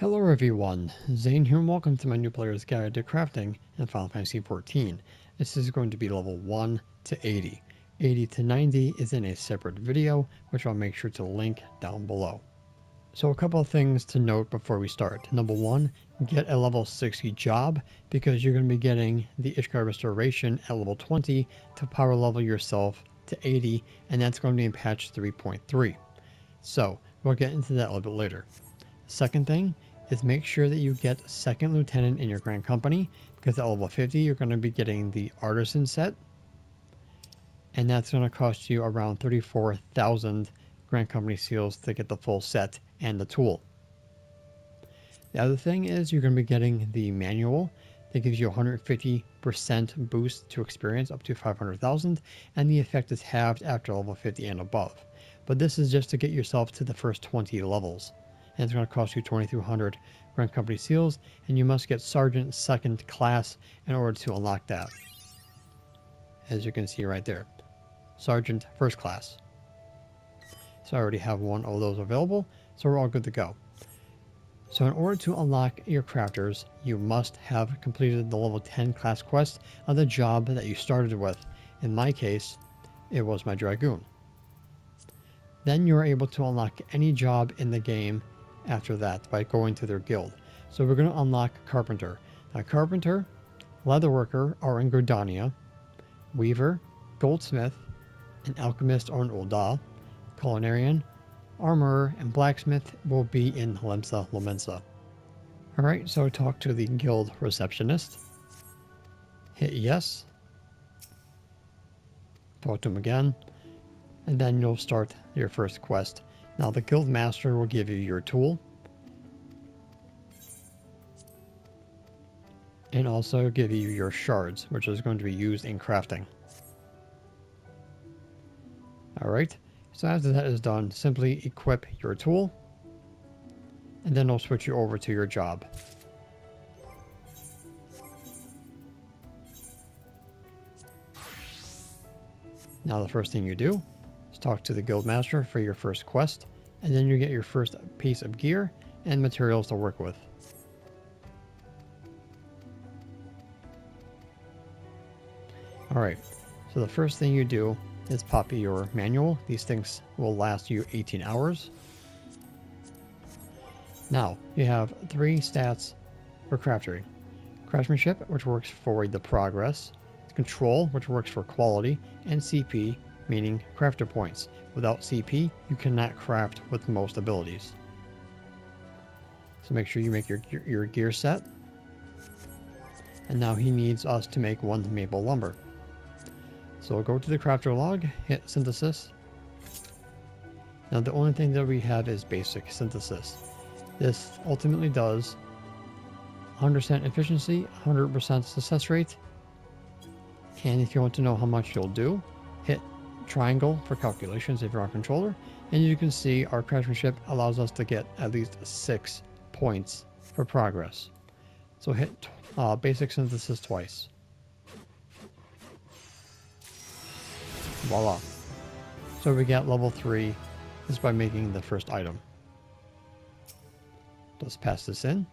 Hello everyone, Zane here and welcome to my new player's guide to crafting in Final Fantasy 14. This is going to be level 1 to 80. 80 to 90 is in a separate video, which I'll make sure to link down below. So a couple of things to note before we start. Number 1, get a level 60 job because you're going to be getting the Ishgard Restoration at level 20 to power level yourself to 80, and that's going to be in patch 3.3. So we'll get into that a little bit later. Second thing is make sure that you get second lieutenant in your grand company, because at level 50 you're going to be getting the artisan set, and that's going to cost you around 34,000 grand company seals to get the full set and the tool. The other thing is you're going to be getting the manual that gives you 150% boost to experience up to 500,000, and the effect is halved after level 50 and above, but this is just to get yourself to the first 20 levels. And it's going to cost you 2,200 Grand Company Seals, and you must get Sergeant 2nd Class in order to unlock that. As you can see right there. Sergeant 1st Class. So I already have one of those available, so we're all good to go. So in order to unlock your crafters, you must have completed the level 10 class quest of the job that you started with. In my case, it was my Dragoon. Then you're able to unlock any job in the game after that by going to their guild. So we're going to unlock Carpenter. Now Carpenter, Leatherworker are in Gridania, Weaver, Goldsmith, and Alchemist are in Ul'dah, Culinarian, Armorer, and Blacksmith will be in Lemsa. Alright, so talk to the guild receptionist. Hit yes. Talk to him again. And then you'll start your first quest. Now the guild master will give you your tool, and also give you your shards, which is going to be used in crafting. Alright, so after that is done, simply equip your tool, and then I'll switch you over to your job. Now the first thing you do, talk to the guild master for your first quest, and then you get your first piece of gear and materials to work with. Alright, so the first thing you do is pop your manual. These things will last you 18 hours. Now you have 3 stats for craftery. Craftsmanship, which works for the progress, control, which works for quality, and CP, meaning crafter points. Without CP, you cannot craft with most abilities. So make sure you make your gear set. And now he needs us to make 1 maple lumber. So we'll go to the crafter log, hit synthesis. Now the only thing that we have is basic synthesis. This ultimately does 100% efficiency, 100% success rate. And if you want to know how much you'll do, hit triangle for calculations if you're on controller, and you can see our craftsmanship allows us to get at least 6 points for progress. So hit basic synthesis twice. Voila. So we get level 3 just by making the first item. Let's pass this in.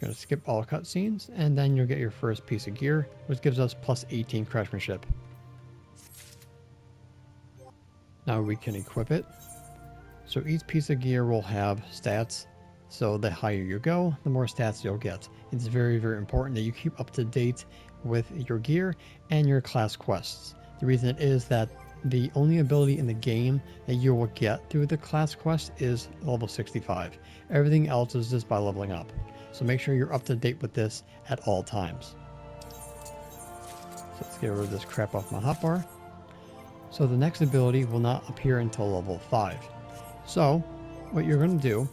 Gonna skip all cutscenes, and then you'll get your first piece of gear, which gives us plus 18 craftsmanship. Now we can equip it. So each piece of gear will have stats, so the higher you go, the more stats you'll get. It's very important that you keep up to date with your gear and your class quests. The reason is that the only ability in the game that you will get through the class quest is level 65. Everything else is just by leveling up. So make sure you're up to date with this at all times. So let's get rid of this crap off my hotbar. So the next ability will not appear until level 5. So what you're going to do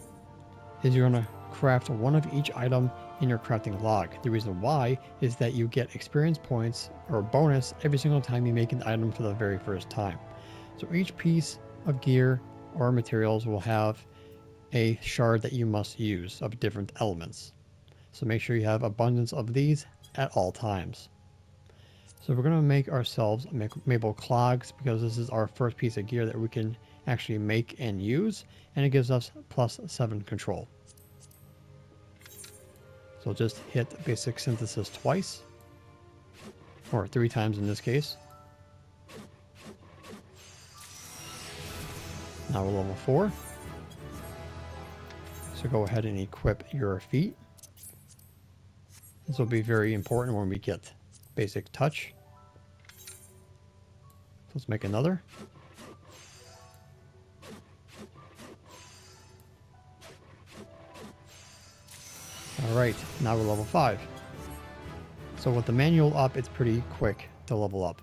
is you're going to craft one of each item in your crafting log. The reason why is that you get experience points or bonus every single time you make an item for the very first time. So each piece of gear or materials will have a shard that you must use of different elements. So make sure you have abundance of these at all times. So we're going to make ourselves maple clogs because this is our first piece of gear that we can actually make and use, and it gives us +7 control. So just hit basic synthesis twice, or 3 times in this case. Now we're level 4. So go ahead and equip your feet. This will be very important when we get basic touch. So let's make another. Alright, now we're level 5. So with the manual up, it's pretty quick to level up.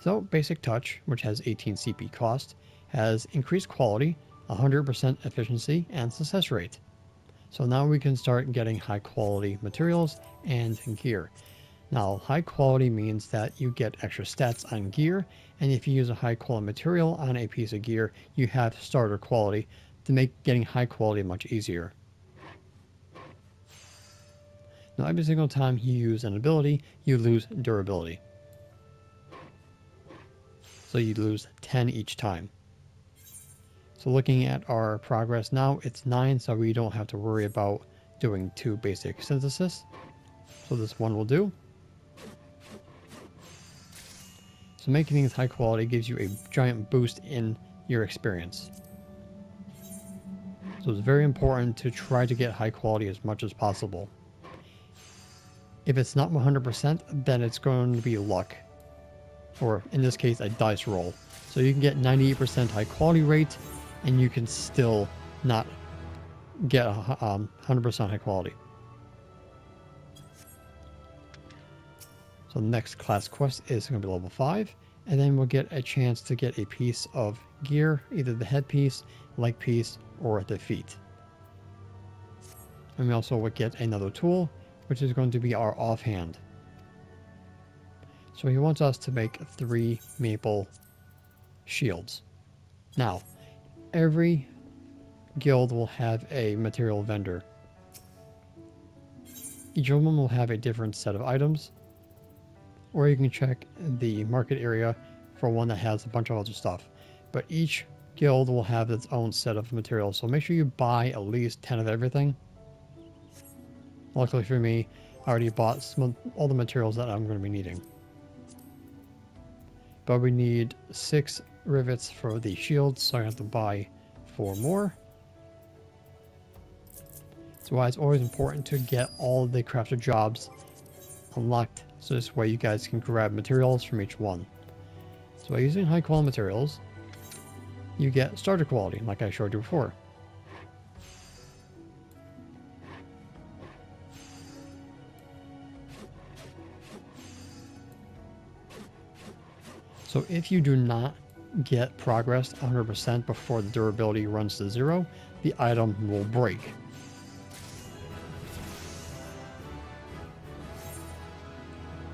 So basic touch, which has 18 CP cost, has increased quality, 100% efficiency, and success rate. So now we can start getting high quality materials and gear. Now high quality means that you get extra stats on gear, and if you use a high quality material on a piece of gear, you have starter quality to make getting high quality much easier. Now every single time you use an ability, you lose durability. So you lose 10 each time. So looking at our progress now, it's 9, so we don't have to worry about doing 2 basic synthesis. So this one will do. So making things high quality gives you a giant boost in your experience. So it's very important to try to get high quality as much as possible. If it's not 100%, then it's going to be luck, or in this case a dice roll. So you can get 98% high quality rate and you can still not get 100% high quality. So the next class quest is going to be level 5, and then we'll get a chance to get a piece of gear, either the headpiece, leg piece, or the feet. And we also will get another tool, which is going to be our offhand. So he wants us to make 3 maple shields. Now, every guild will have a material vendor. Each of them will have a different set of items, or you can check the market area for one that has a bunch of other stuff. But each guild will have its own set of materials, so make sure you buy at least 10 of everything. Luckily for me, I already bought all the materials that I'm going to be needing. But we need 6 rivets for the shields, so I have to buy 4 more. That's why it's always important to get all the crafted jobs unlocked, so this way you guys can grab materials from each one. So by using high quality materials, you get starter quality, like I showed you before. So if you do not get progress 100% before the durability runs to 0, the item will break.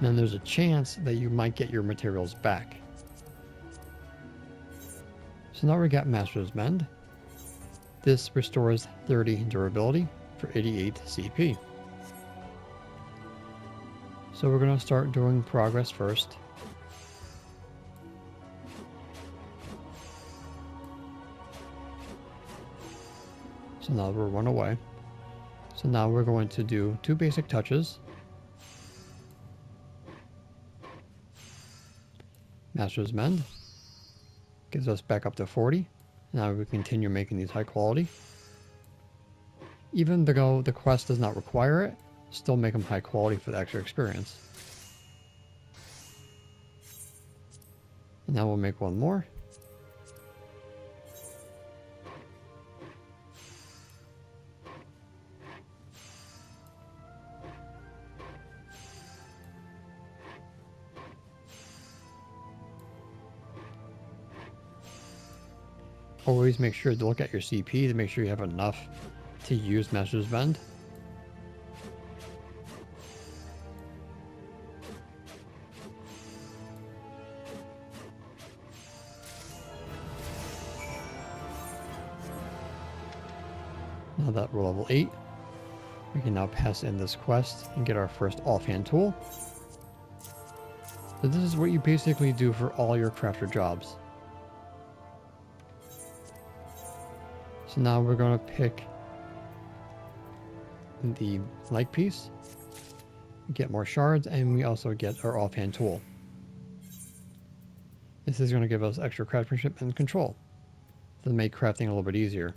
Then there's a chance that you might get your materials back. So now we got Master's Mend. This restores 30 durability for 88 CP. So we're going to start doing progress first. So now we're 1 away. So now we're going to do 2 basic touches. Master's Mend gives us back up to 40. Now we continue making these high quality. Even though the quest does not require it, still make them high quality for the extra experience. And now we'll make 1 more. Always make sure to look at your CP to make sure you have enough to use Master's Bend. Now that we're level 8, we can now pass in this quest and get our first offhand tool. So this is what you basically do for all your crafter jobs. So now we're going to pick the leg piece, get more shards, and we also get our offhand tool. This is going to give us extra craftsmanship and control to make crafting a little bit easier.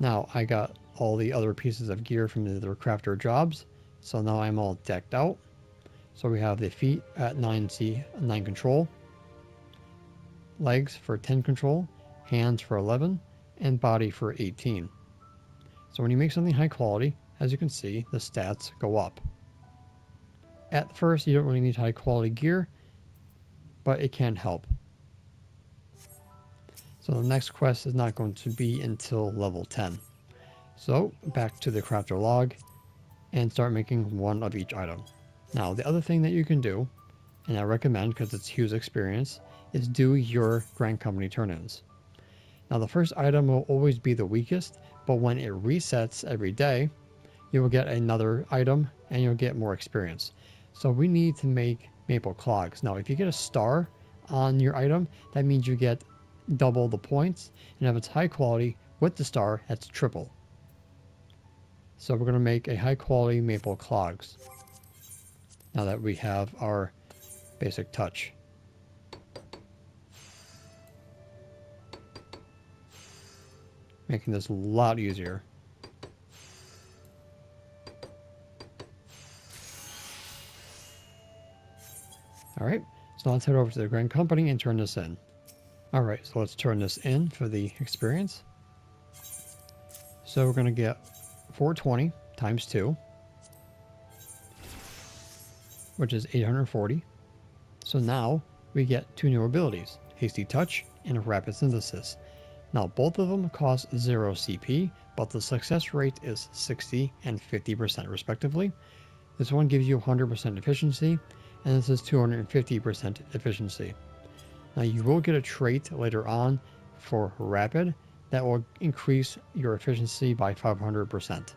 Now I got all the other pieces of gear from the other crafter jobs, so now I'm all decked out. So we have the feet at 9 control, legs for 10 control, hands for 11, and body for 18. So when you make something high quality, as you can see, the stats go up. At first, you don't really need high quality gear, but it can help. So the next quest is not going to be until level 10. So back to the crafter log and start making one of each item. Now the other thing that you can do, and I recommend because it's huge experience, is do your Grand Company turn-ins. Now the first item will always be the weakest, but when it resets every day, you will get another item and you'll get more experience. So we need to make maple clogs. Now if you get a star on your item, that means you get double the points, and if it's high quality with the star, that's triple. So we're going to make a high quality maple clogs now that we have our basic touch. Making this a lot easier. Alright, so let's head over to the Grand Company and turn this in. Alright, so let's turn this in for the experience. So we're going to get 420 times 2, which is 840. So now we get two new abilities, Hasty Touch and Rapid Synthesis. Now both of them cost 0 CP, but the success rate is 60 and 50% respectively. This one gives you 100% efficiency, and this is 250% efficiency. Now you will get a trait later on for Rapid that will increase your efficiency by 500%.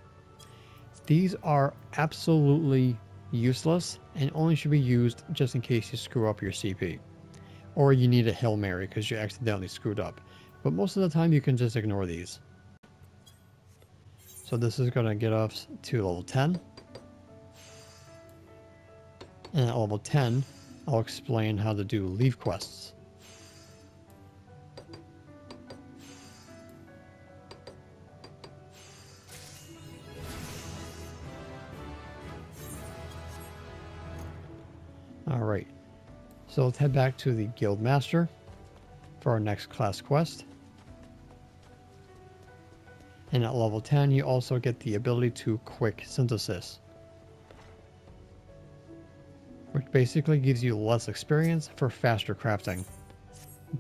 These are absolutely useless and only should be used just in case you screw up your CP. Or you need a Hail Mary because you accidentally screwed up. But most of the time you can just ignore these. So this is going to get us to level 10. And at level 10, I'll explain how to do leave quests. Alright, so let's head back to the Guild Master for our next class quest. And at level 10, you also get the ability to Quick Synthesis, which basically gives you less experience for faster crafting,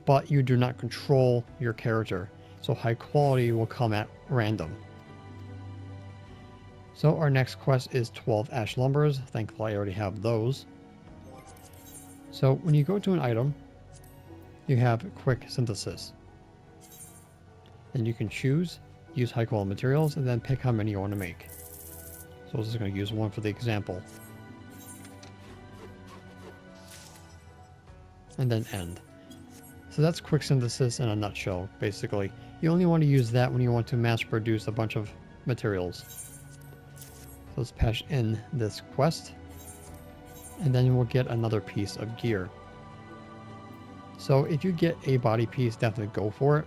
but you do not control your character, so high quality will come at random. So our next quest is 12 Ash Lumbers. Thankfully I already have those. So when you go to an item, you have Quick Synthesis, and you can choose use high quality materials and then pick how many you want to make. So I'm just going to use one for the example and then end. So that's Quick Synthesis in a nutshell. Basically you only want to use that when you want to mass produce a bunch of materials. So let's patch in this quest and then we'll get another piece of gear. So if you get a body piece, definitely go for it.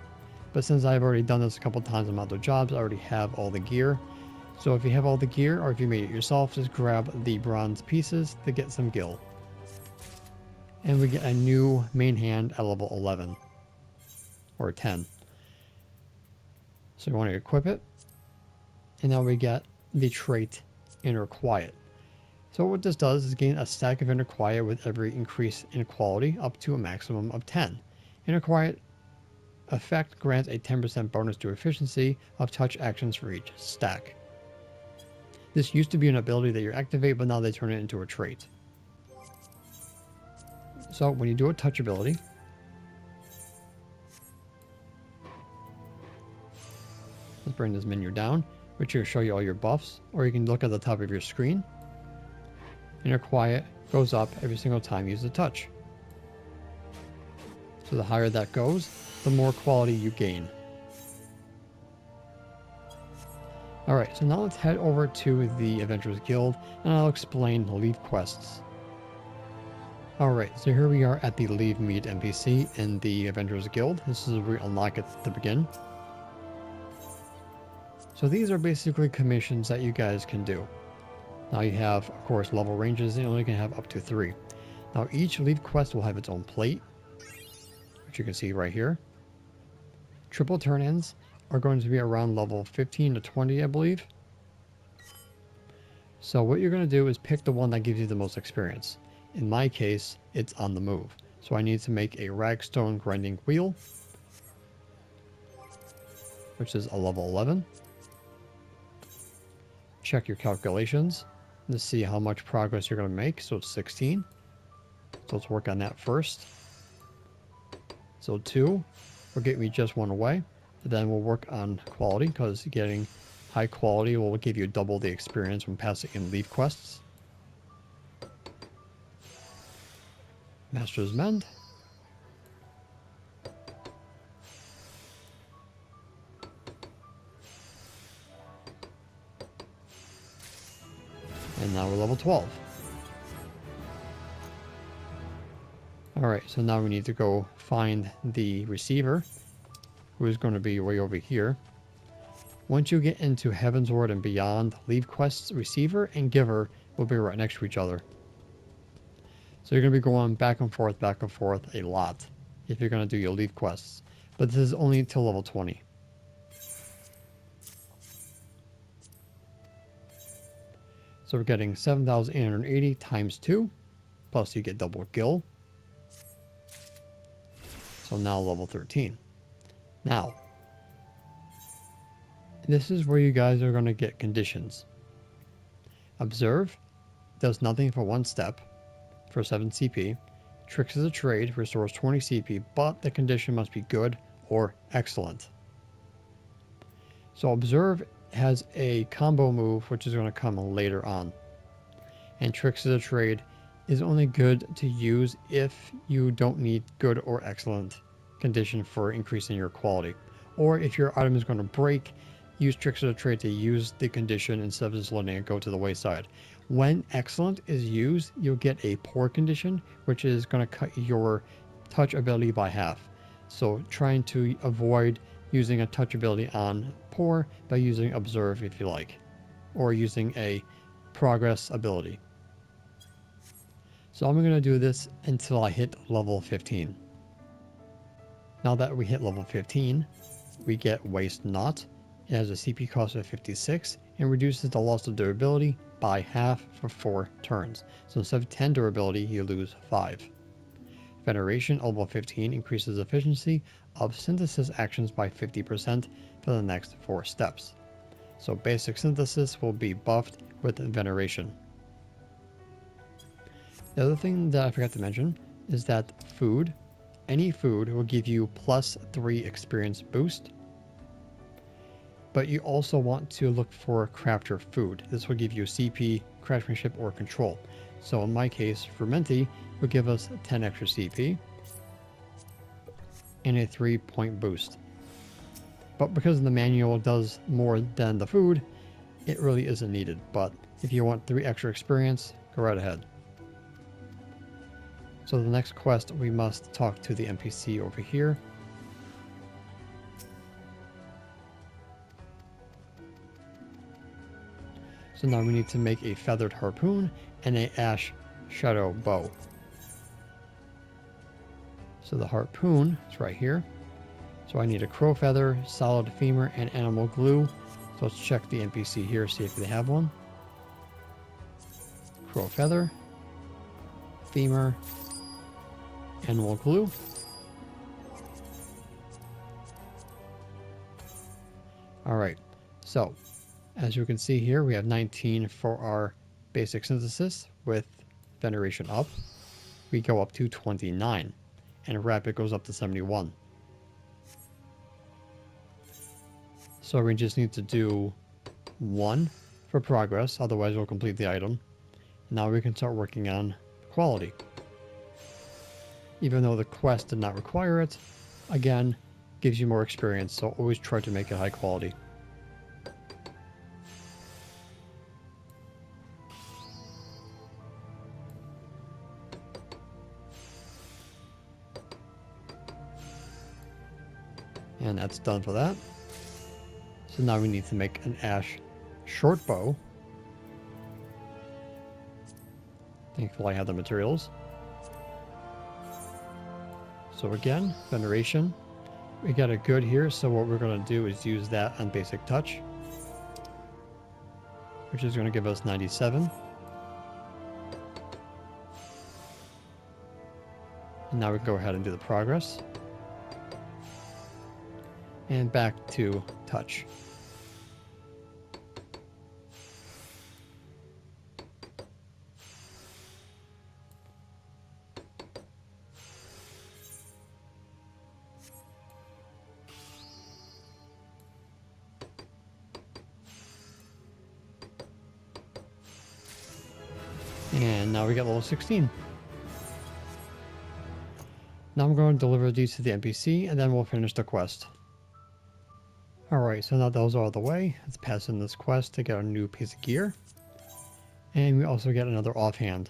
But since I've already done this a couple times on my other jobs, I already have all the gear. So if you have all the gear, or if you made it yourself, just grab the bronze pieces to get some gil. And we get a new main hand at level 11 or 10. So you want to equip it. And now we get the trait Inner Quiet. So what this does is gain a stack of Inner Quiet with every increase in quality up to a maximum of 10. Inner Quiet effect grants a 10% bonus to efficiency of touch actions for each stack. This used to be an ability that you activate, but now they turn it into a trait. So when you do a touch ability, let's bring this menu down, which will show you all your buffs, or you can look at the top of your screen. Inner Quiet goes up every single time you use the touch. So the higher that goes, the more quality you gain. Alright, so now let's head over to the Adventurers Guild, and I'll explain the Leave quests. Alright, so here we are at the Leave Meet NPC in the Adventurers Guild. This is where we unlock it to begin. So these are basically commissions that you guys can do. Now you have, of course, level ranges, and you only can have up to 3. Now each Leave quest will have its own plate, which you can see right here. Triple turn-ins are going to be around level 15 to 20, I believe. So what you're going to do is pick the one that gives you the most experience. In my case, it's on the move. So I need to make a ragstone grinding wheel, which is a level 11. Check your calculations to see how much progress you're going to make. So it's 16. So let's work on that first. So 2 will get me just 1 away. Then we'll work on quality, because getting high quality will give you double the experience when passing in leave quests. Master's Mend. And now we're level 12. Alright, so now we need to go find the receiver, who is going to be way over here. Once you get into Heavensward and beyond, leave quests, receiver and giver will be right next to each other. So you're going to be going back and forth a lot if you're going to do your leave quests. But this is only until level 20. So we're getting 7,880 times 2, plus you get double gil. So now level 13. Now, this is where you guys are going to get conditions. Observe does nothing for 1 step for 7 CP. Tricks of the Trade restores 20 CP, but the condition must be good or excellent. So Observe has a combo move which is going to come later on. And Tricks of the Trade is only good to use if you don't need good or excellent condition for increasing your quality, or if your item is going to break, use Tricks of the Trade to use the condition instead of just letting it go to the wayside. When excellent is used, you'll get a poor condition, which is going to cut your touch ability by half. So trying to avoid using a touch ability on poor by using Observe if you like, or using a progress ability. So I'm going to do this until I hit level 15. Now that we hit level 15, we get Waste Not. It has a CP cost of 56 and reduces the loss of durability by half for 4 turns. So instead of 10 durability, you lose 5. Veneration, level 15, increases efficiency of synthesis actions by 50% for the next 4 steps. So basic synthesis will be buffed with Veneration. The other thing that I forgot to mention is that food, any food, will give you plus 3 experience boost, but you also want to look for craft your food. This will give you CP, craftsmanship, or control. So in my case, Fermenti will give us 10 extra CP and a 3-point boost. But because the manual does more than the food, it really isn't needed. But if you want 3 extra experience, go right ahead. So the next quest, we must talk to the NPC over here. So now we need to make a feathered harpoon and a ash shadow bow. So the harpoon is right here. So I need a crow feather, solid femur, and animal glue. So let's check the NPC here, see if they have one. Crow feather, femur, animal glue. Alright, so as you can see here, we have 19 for our basic synthesis with veneration up. We go up to 29 and rapid goes up to 71. So we just need to do 1 for progress, otherwise we'll complete the item. Now we can start working on quality. even though the quest did not require it. Again, gives you more experience, so always try to make it high quality. And that's done for that. So now we need to make an ash short bow. Thankfully I have the materials. So again, veneration. We got a good here, so what we're going to do is use that on basic touch, which is going to give us 97. And now we can go ahead and do the progress. And back to touch. And now we got level 16. Now I'm going to deliver these to the NPC and then we'll finish the quest. Alright, so now those are out of the way, let's pass in this quest to get a new piece of gear. And we also get another offhand.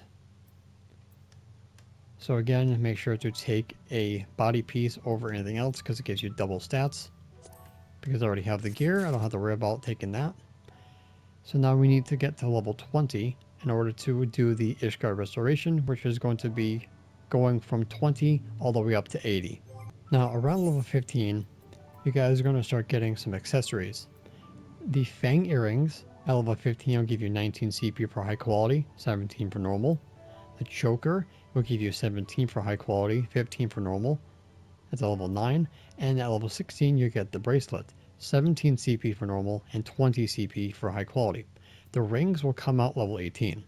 So again, make sure to take a body piece over anything else because it gives you double stats. Because I already have the gear, I don't have to worry about taking that. So now we need to get to level 20 in order to do the Ishgard Restoration, which is going to be going from 20 all the way up to 80. Now around level 15, you guys are going to start getting some accessories. The Fang Earrings at level 15 will give you 19 CP for high quality, 17 for normal. The Choker will give you 17 for high quality, 15 for normal. That's at level 9. And at level 16 you get the Bracelet, 17 CP for normal and 20 CP for high quality. The Rings will come out level 18.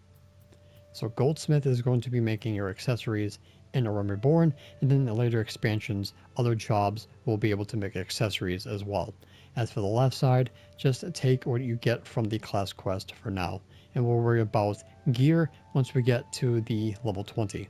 So Goldsmith is going to be making your accessories in A Realm Reborn, and then the later expansions, other jobs will be able to make accessories as well. As for the left side, just take what you get from the class quest for now, and we'll worry about gear once we get to the level 20.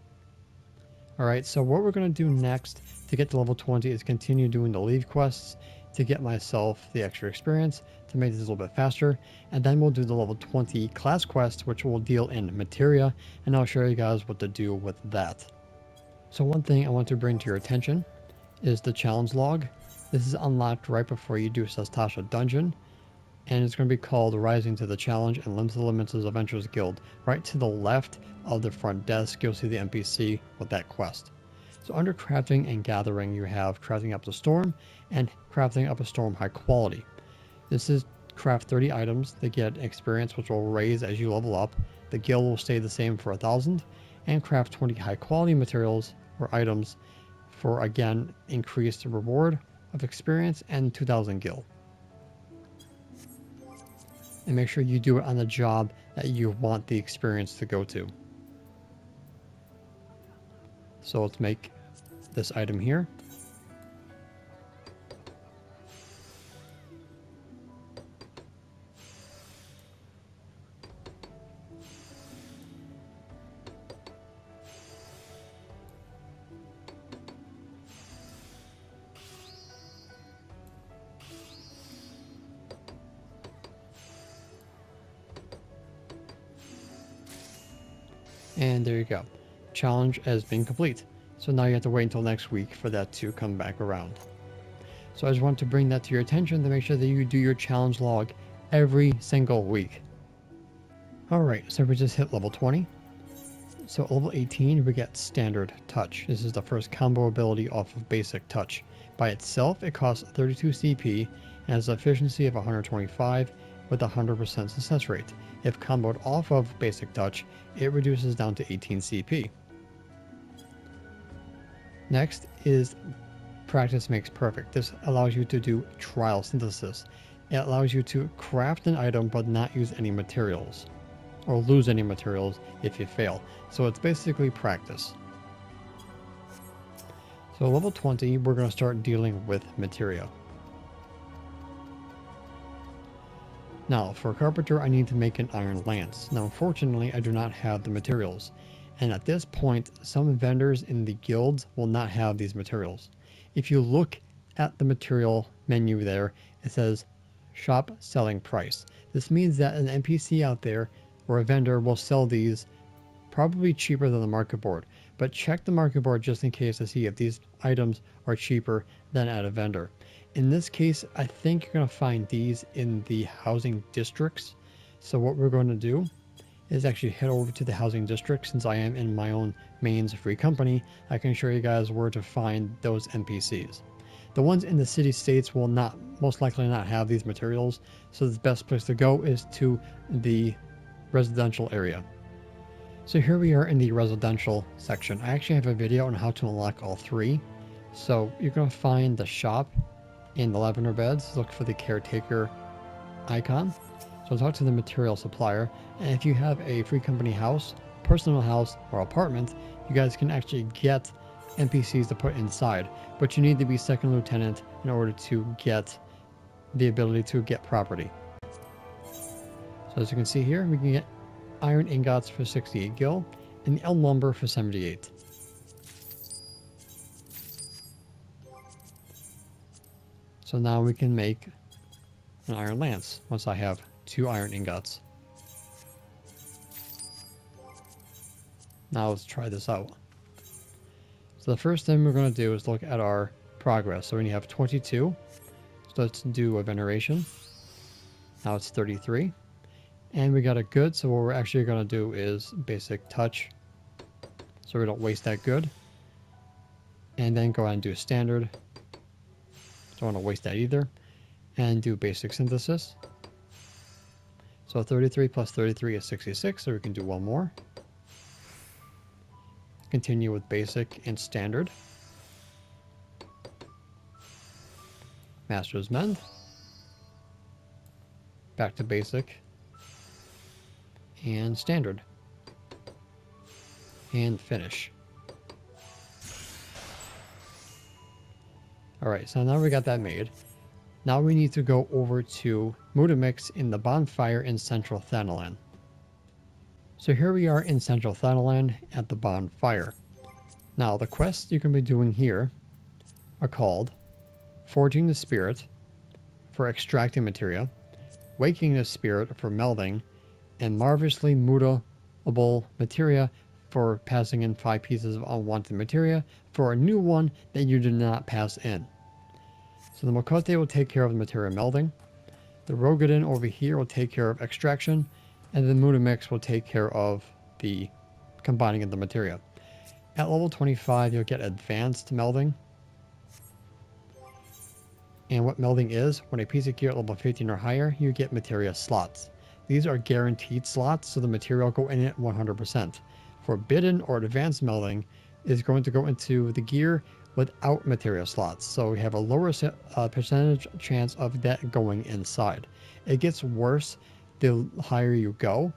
Alright, so what we're going to do next to get to level 20 is continue doing the leave quests to get myself the extra experience to make this a little bit faster, and then we'll do the level 20 class quest, which will deal in materia, and I'll show you guys what to do with that. So one thing I want to bring to your attention is the challenge log. This is unlocked right before you do Sestasha Dungeon, and it's going to be called Rising to the Challenge and Limbs to the Limits of Adventurers Guild. Right to the left of the front desk, you'll see the NPC with that quest. So under Crafting and Gathering, you have Crafting Up the Storm and Crafting Up a Storm High Quality. This is craft 30 items. They get experience, which will raise as you level up. The guild will stay the same for 1,000, and craft 20 high quality materials or items for, again, increased reward of experience and 2,000 gil. And make sure you do it on the job that you want the experience to go to. So let's make this item here. And there you go. Challenge has been complete. So now you have to wait until next week for that to come back around. So I just want to bring that to your attention to make sure that you do your challenge log every single week. Alright, so we just hit level 20. So level 18 we get standard touch. This is the first combo ability off of basic touch. By itself it costs 32 CP and has an efficiency of 125 with 100% success rate. If comboed off of basic touch, it reduces down to 18 CP. Next is Practice Makes Perfect. This allows you to do trial synthesis. It allows you to craft an item but not use any materials, or lose any materials if you fail. So it's basically practice. So level 20, we're going to start dealing with materia. Now, for Carpenter, I need to make an iron lance. Now, unfortunately, I do not have the materials. and at this point some vendors in the guilds will not have these materials. If you look at the material menu there, it says shop selling price. This means that an NPC out there or a vendor will sell these probably cheaper than the market board, but check the market board just in case to see if these items are cheaper than at a vendor. In this case, I think you're going to find these in the housing districts. So what we're going to do is actually head over to the housing district. Since I am in my own mains free company, I can show you guys where to find those NPCs. The ones in the city states will not, most likely not have these materials, so the best place to go is to the residential area. So here we are in the residential section. I actually have a video on how to unlock all three. So you're going to find the shop in the lavender beds. Look for the caretaker icon. So talk to the material supplier, and if you have a free company house, personal house, or apartment, you guys can actually get NPCs to put inside, but you need to be second lieutenant in order to get the ability to get property. So as you can see here, we can get iron ingots for 68 gil and elm lumber for 78. So now we can make an iron lance once I have 2 iron ingots. Now let's try this out. So the first thing we're going to do is look at our progress. So we have 22. So let's do a veneration. Now it's 33. And we got a good. So what we're actually going to do is basic touch, so we don't waste that good. And then go ahead and do standard. Don't want to waste that either. And do basic synthesis. So 33 plus 33 is 66. So we can do one more. Continue with basic and standard. Master's mend. Back to basic and standard. And finish. Alright, so now we got that made. Now we need to go over to Mutamix in the bonfire in Central Thanalan. So here we are in Central Thanalan at the bonfire. Now the quests you can be doing here are called Forging the Spirit for extracting materia, Waking the Spirit for melding, and Marvelously Mutable Materia for passing in 5 pieces of unwanted materia for a new one that you did not pass in. So the Mokote will take care of the materia melding, the Rogadin over here will take care of extraction, and then Mutamix will take care of the combining of the materia. At level 25, you'll get advanced melding. And what melding is, when a piece of gear at level 15 or higher, you get materia slots. These are guaranteed slots, so the material go in at 100%. Forbidden or advanced melding is going to go into the gear without materia slots, so we have a lower percentage chance of that going inside. It gets worse the higher you go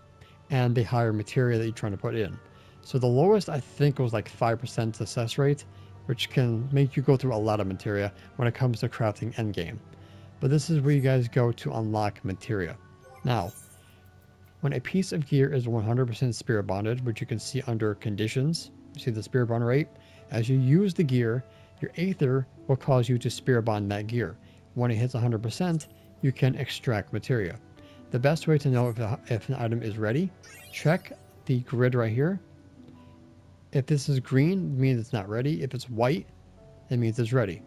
and the higher materia that you're trying to put in. So the lowest I think was like 5% success rate, which can make you go through a lot of materia when it comes to crafting endgame. But this is where you guys go to unlock materia. Now, when a piece of gear is 100% spirit bonded, which you can see under conditions, you see the spirit bond rate, as you use the gear, your aether will cause you to spirit bond that gear. When it hits 100%, you can extract materia. The best way to know if an item is ready, check the grid right here. If this is green, it means it's not ready. If it's white, it means it's ready.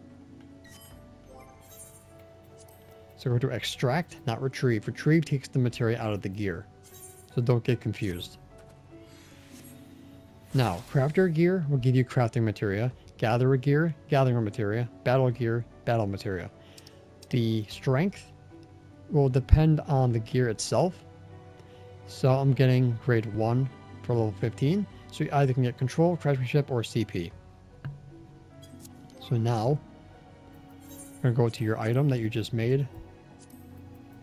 So we're going to extract, not retrieve. Retrieve takes the materia out of the gear, so don't get confused. Now, crafter gear will give you crafting materia, gatherer gear, gathering materia, battle gear, battle materia. The strength will depend on the gear itself. So I'm getting grade 1 for level 15. So you either can get control, craftsmanship, or CP. So now you're going to go to your item that you just made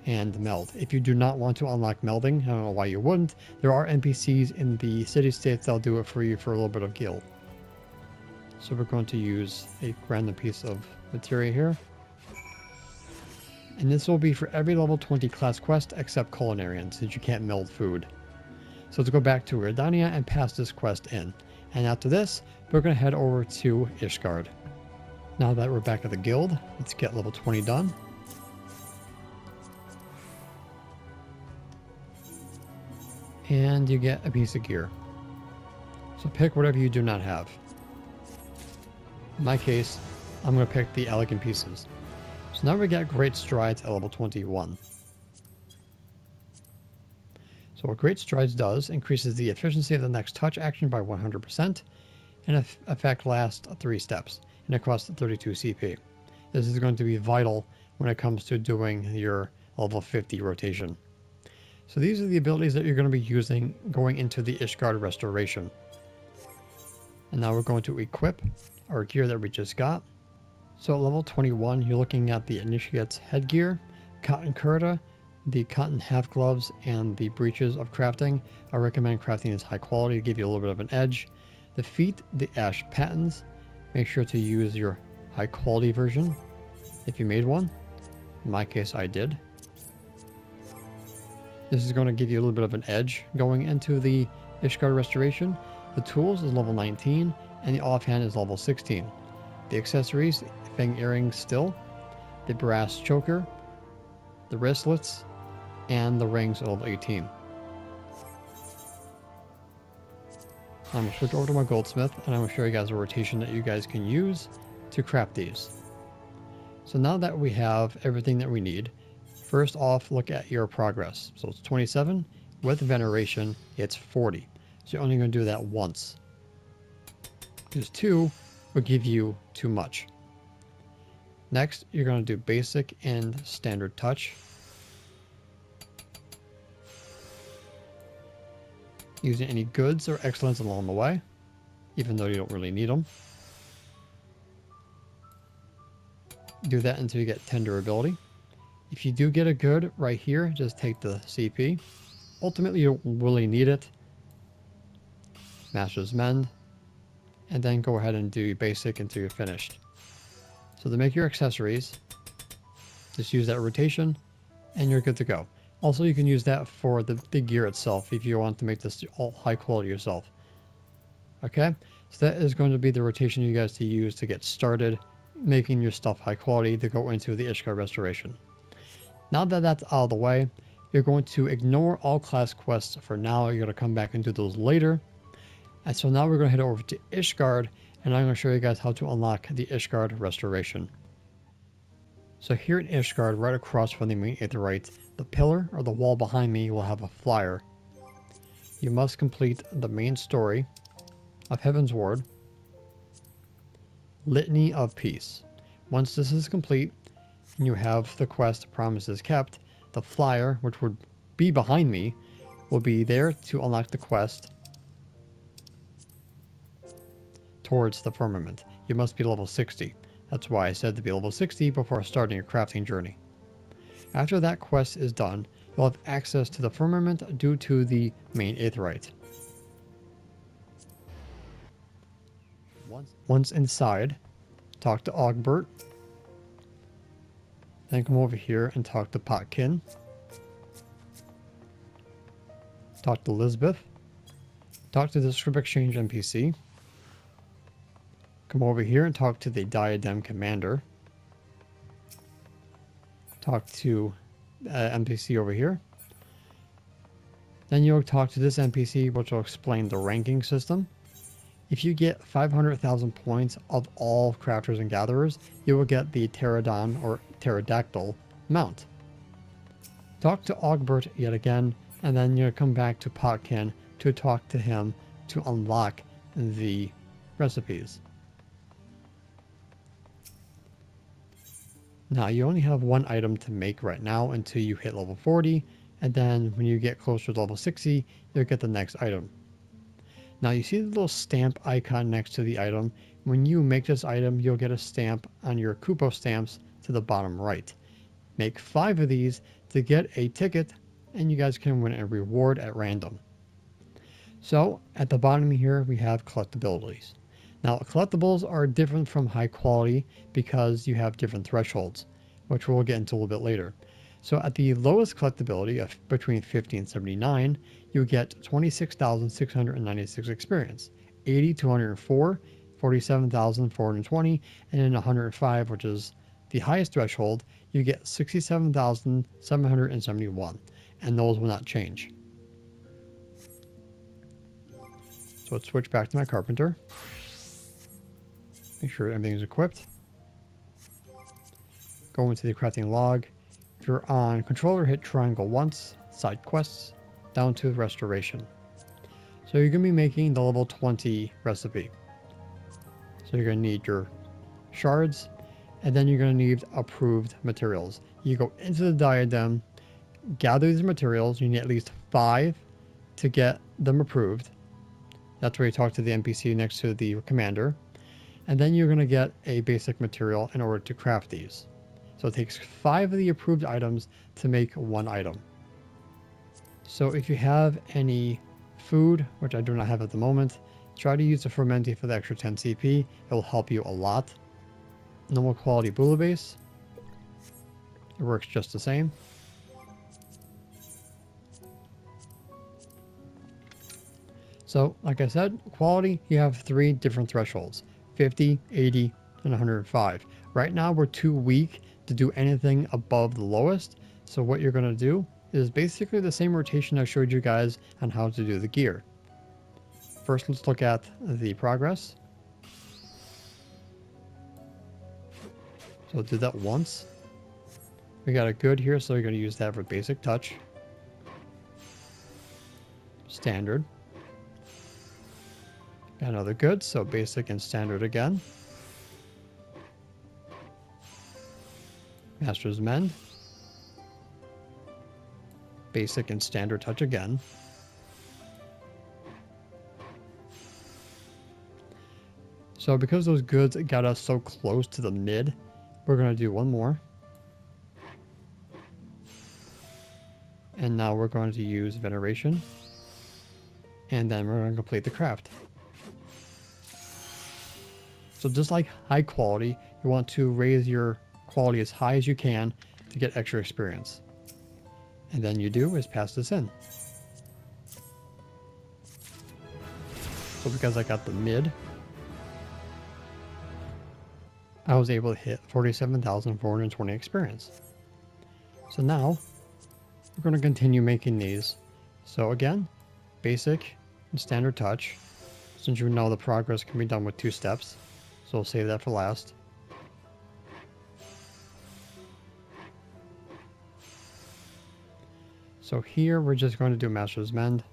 and meld. If you do not want to unlock melding, I don't know why you wouldn't. There are NPCs in the city-states that'll do it for you for a little bit of gil. So we're going to use a random piece of materia here. And this will be for every level 20 class quest except culinarian, since you can't meld food. So let's go back to Gridania and pass this quest in. And after this, we're going to head over to Ishgard. Now that we're back at the guild, let's get level 20 done. And you get a piece of gear. So pick whatever you do not have. In my case, I'm going to pick the elegant pieces. So now we got great strides at level 21. So what great strides does increases the efficiency of the next touch action by 100% and effect lasts 3 steps and it costs 32 CP. This is going to be vital when it comes to doing your level 50 rotation. So these are the abilities that you're going to be using going into the Ishgard Restoration. And now we're going to equip our gear that we just got. So at level 21, you're looking at the Initiate's headgear, cotton kurta, the cotton half gloves, and the breeches of crafting. I recommend crafting is high quality to give you a little bit of an edge. The feet, the ash pattens. Make sure to use your high quality version if you made one. In my case, I did. This is going to give you a little bit of an edge going into the Ishgard Restoration. The tools is level 19 and the offhand is level 16. The accessories, fang earrings still, the brass choker, the wristlets, and the rings at level 18. I'm going to switch over to my goldsmith and I'm going to show you guys a rotation that you guys can use to craft these. So now that we have everything that we need, first off, look at your progress. So it's 27, with veneration it's 40. So you're only going to do that once. Because 2 will give you too much. Next, you're going to do basic and standard touch. Using any goods or excellence along the way, even though you don't really need them. Do that until you get 10 durability. If you do get a good right here, just take the CP. Ultimately, you don't really need it. Master's Mend. And then go ahead and do basic until you're finished. So to make your accessories, just use that rotation and you're good to go. Also, you can use that for the gear itself if you want to make this all high quality yourself. Okay, so that is going to be the rotation you guys to use to get started making your stuff high quality to go into the Ishgard Restoration. Now that that's out of the way, you're going to ignore all class quests for now. You're going to come back and do those later. And so now we're going to head over to Ishgard, and I'm going to show you guys how to unlock the Ishgard Restoration. So here in Ishgard, right across from the main Aetherite, the pillar or the wall behind me will have a flyer. You must complete the main story of Heavensward, Litany of Peace. Once this is complete, and you have the quest Promises Kept, the flyer, which would be behind me, will be there to unlock the quest towards the firmament. You must be level 60. That's why I said to be level 60 before starting your crafting journey. After that quest is done, you'll have access to the firmament due to the main Aetherite. Once inside, talk to Augbert. Then come over here and talk to Potkin. Talk to Lisbeth. Talk to the Script Exchange NPC. Come over here and talk to the Diadem Commander. Talk to NPC over here. Then you'll talk to this NPC, which will explain the ranking system. If you get 500,000 points of all crafters and gatherers, you will get the Pterodon or Pterodactyl mount. Talk to Augbert yet again, and then you'll come back to Potkin to talk to him to unlock the recipes. Now you only have one item to make right now until you hit level 40, and then when you get closer to level 60, you'll get the next item. Now you see the little stamp icon next to the item. When you make this item, you'll get a stamp on your Kupo stamps to the bottom right. Make 5 of these to get a ticket, and you guys can win a reward at random. So at the bottom here, we have collectibilities. Now, collectibles are different from high quality because you have different thresholds, which we'll get into a little bit later. So at the lowest collectibility of between 50 and 79, you get 26,696 experience, 80 to 104, 47,420, and then 105, which is the highest threshold, you get 67,771, and those will not change. So let's switch back to my carpenter. Make sure everything is equipped. Go into the crafting log. If you're on controller, hit triangle once, side quests, down to restoration. So you're going to be making the level 20 recipe. So you're going to need your shards, and then you're going to need approved materials. You go into the diadem, gather these materials. You need at least 5 to get them approved. That's where you talk to the NPC next to the commander. And then you're going to get a basic material in order to craft these. So it takes 5 of the approved items to make 1 item. So if you have any food, which I do not have at the moment, try to use the fermenti for the extra 10 CP. It will help you a lot. Normal quality bouillabaisse. It works just the same. So, like I said, quality, you have 3 different thresholds. 50, 80, and 105. Right now, we're too weak to do anything above the lowest. So what you're going to do is basically the same rotation I showed you guys on how to do the gear. First, let's look at the progress. So do that once. We got a good here, so you're going to use that for basic touch. Standard. Another good, so basic and standard again. Master's Mend. Basic and standard touch again. So because those goods got us so close to the mid, we're going to do one more. And now we're going to use Veneration. And then we're going to complete the craft. So just like high quality, you want to raise your quality as high as you can to get extra experience. And then you do is pass this in. So because I got the mid, I was able to hit 47,420 experience. So now we're going to continue making these. So again, basic and standard touch. Since you know the progress can be done with 2 steps, so we'll save that for last. So here we're just going to do Master's Mend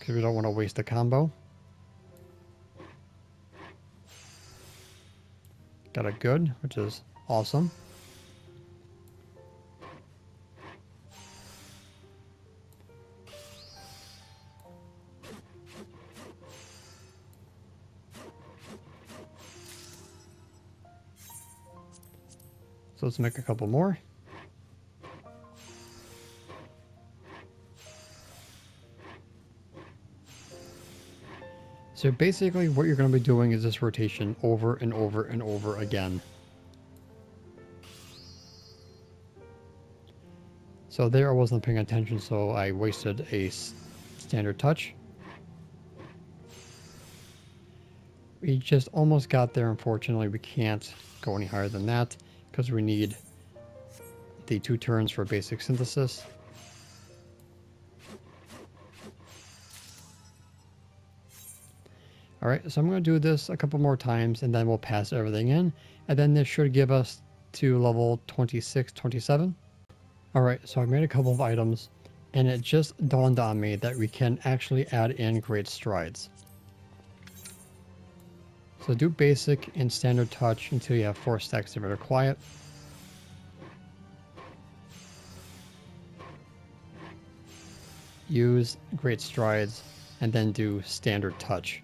because we don't want to waste the combo. Got a good, which is awesome. So let's make a couple more. So basically what you're going to be doing is this rotation over and over and over again. So there I wasn't paying attention, so I wasted a standard touch. We just almost got there. Unfortunately, we can't go any higher than that because we need the 2 turns for basic synthesis. All right, so I'm going to do this a couple more times and then we'll pass everything in. And then this should give us to level 26, 27. All right, so I made a couple of items and it just dawned on me that we can actually add in great strides. So do basic and standard touch until you have 4 stacks of it or quiet. Use great strides and then do standard touch.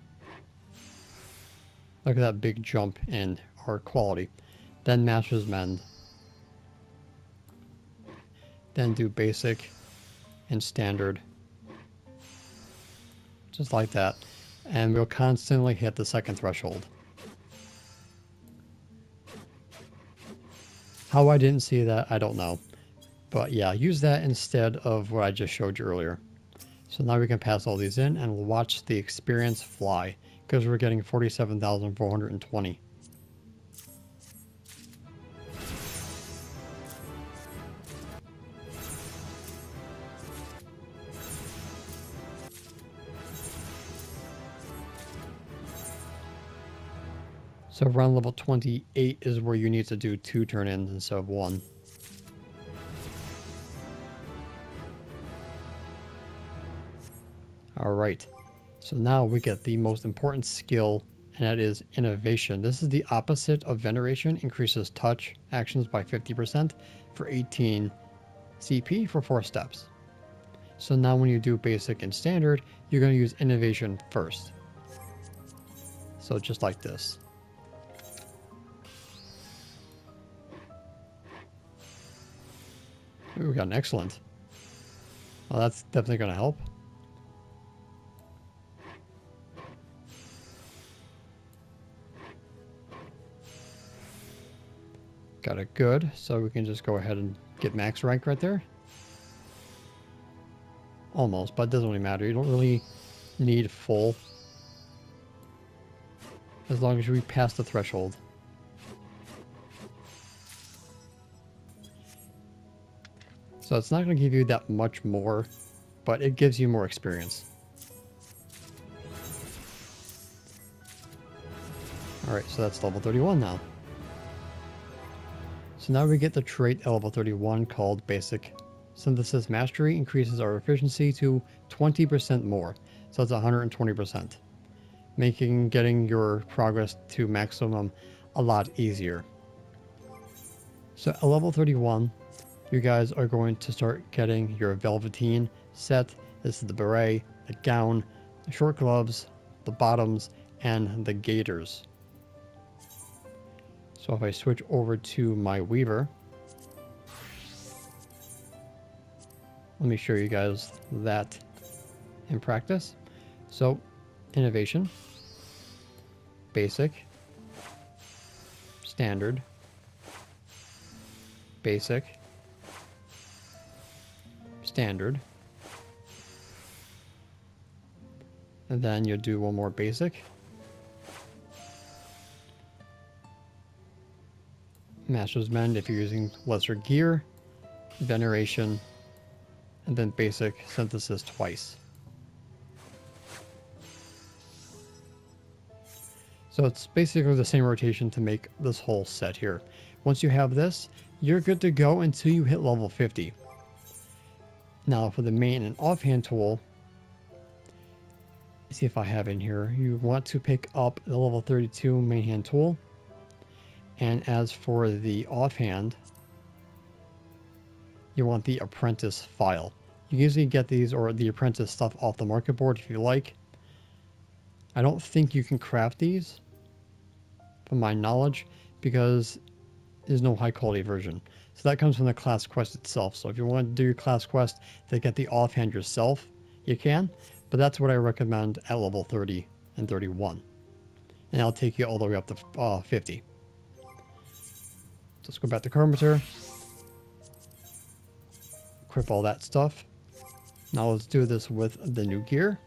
Look at that big jump in our quality. Then Master's Mend. Then do basic and standard. Just like that. And we'll constantly hit the 2nd threshold. How I didn't see that, I don't know. But yeah, use that instead of what I just showed you earlier. So now we can pass all these in and we'll watch the experience fly, because we're getting 47,420. So around level 28 is where you need to do 2 turn-ins instead of 1. Alright, so now we get the most important skill, and that is Innovation. This is the opposite of Veneration, increases touch actions by 50% for 18 CP for 4 steps. So now when you do Basic and Standard, you're going to use Innovation first. So just like this. Ooh, we got an excellent. Well, that's definitely going to help. Got it good, so we can just go ahead and get max rank right there. Almost, but it doesn't really matter. You don't really need full, as long as we pass the threshold. So it's not going to give you that much more, but it gives you more experience. Alright, so that's level 31 now. So now we get the trait at level 31 called Basic Synthesis Mastery, increases our efficiency to 20% more. So that's 120%, making getting your progress to maximum a lot easier. So at level 31, you guys are going to start getting your velveteen set. This is the beret, the gown, the short gloves, the bottoms, and the gaiters. So if I switch over to my weaver, let me show you guys that in practice. So Innovation, Basic, Standard, Basic, Standard, and then you'll do one more Basic, Master's Mend if you're using lesser gear, Veneration, and then Basic Synthesis twice. So it's basically the same rotation to make this whole set here. Once you have this, you're good to go until you hit level 50. Now for the main and offhand tool, see if I have in here, you want to pick up the level 32 main hand tool. And as for the offhand, you want the apprentice file. You usually get these or the apprentice stuff off the market board if you like. I don't think you can craft these from my knowledge because there's no high quality version. So that comes from the class quest itself. So if you want to do your class quest to get the offhand yourself, you can. But that's what I recommend at level 30 and 31. And I'll take you all the way up to 50. Let's go back to Curmator. Equip all that stuff. Now let's do this with the new gear.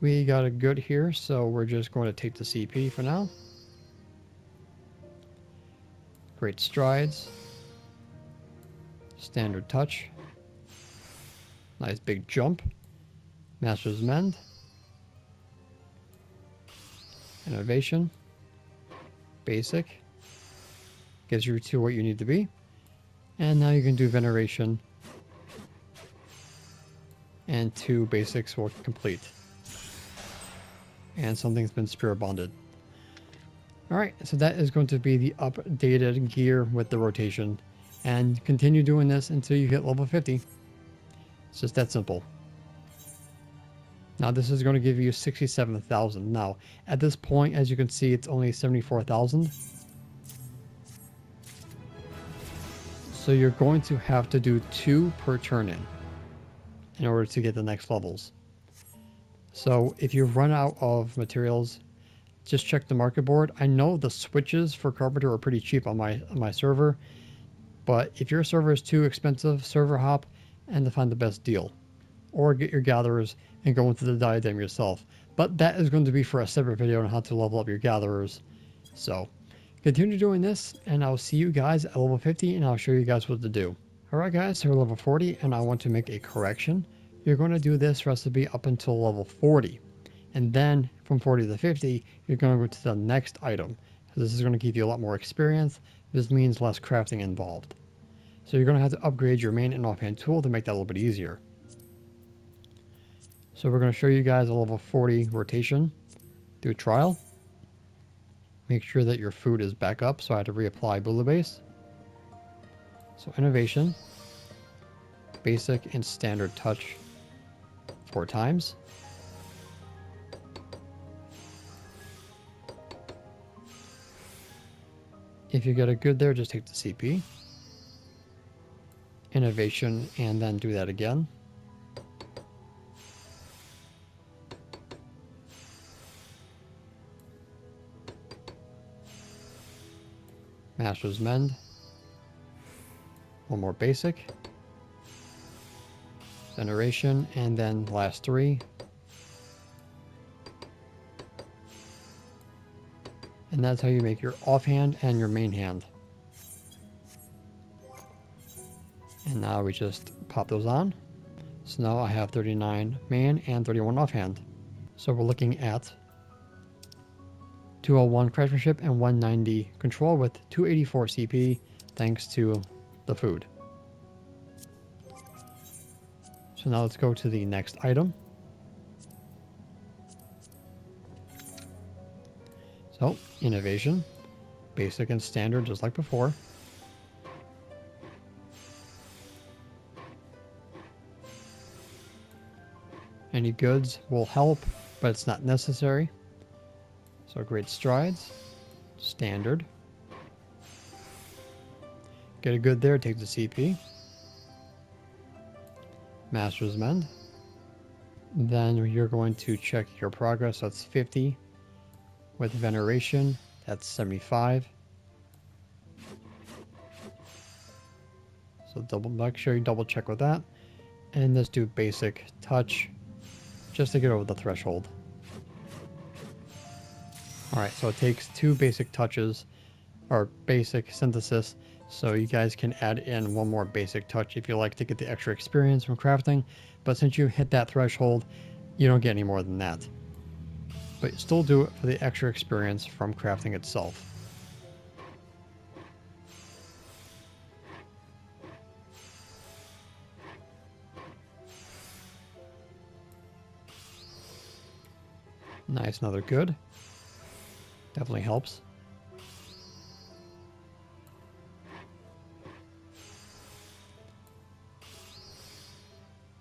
We got a good here, so we're just going to take the CP for now. Great Strides. Standard Touch. Nice big jump. Master's Mend. Innovation. Basic. Gets you to what you need to be. And now you can do Veneration. And 2 basics will complete. And something's been spear bonded. Alright, so that is going to be the updated gear with the rotation. And continue doing this until you hit level 50. It's just that simple. Now this is going to give you 67,000. Now, at this point, as you can see, it's only 74,000. So you're going to have to do 2 per turn in order to get the next levels. So if you run out of materials, just check the market board. I know the switches for Carpenter are pretty cheap on my server, but if your server is too expensive, server hop and to find the best deal, or get your gatherers and go into the diadem yourself. But that is going to be for a separate video on how to level up your gatherers. So continue doing this, and I'll see you guys at level 50, and I'll show you guys what to do. Alright guys, so we're level 40, and I want to make a correction. You're going to do this recipe up until level 40, and then from 40 to 50 you're going to go to the next item. So this is going to give you a lot more experience. This means less crafting involved, so you're going to have to upgrade your main and offhand tool to make that a little bit easier. So we're going to show you guys a level 40 rotation through trial. Make sure that your food is back up, so I had to reapply Bula Base. So innovation, basic and standard touch 4 times. If you get a good there, just take the CP. Innovation, and then do that again. Master's Mend. One more basic. Veneration, and then last 3. And that's how you make your offhand and your main hand. And now we just pop those on. So now I have 39 main and 31 offhand. So we're looking at 201 craftsmanship and 190 control with 284 CP thanks to the food. So now let's go to the next item. So innovation, basic and standard just like before. Any goods will help, but it's not necessary. So great strides, standard. Get a good there, take the CP. Master's Mend. Then you're going to check your progress. That's 50. With Veneration, that's 75. So make sure you double check with that. And let's do basic touch just to get over the threshold. Alright, so it takes 2 basic touches, or basic synthesis, so you guys can add in one more basic touch if you like to get the extra experience from crafting, but since you hit that threshold, you don't get any more than that. But still do it for the extra experience from crafting itself. Nice, another good. Definitely helps.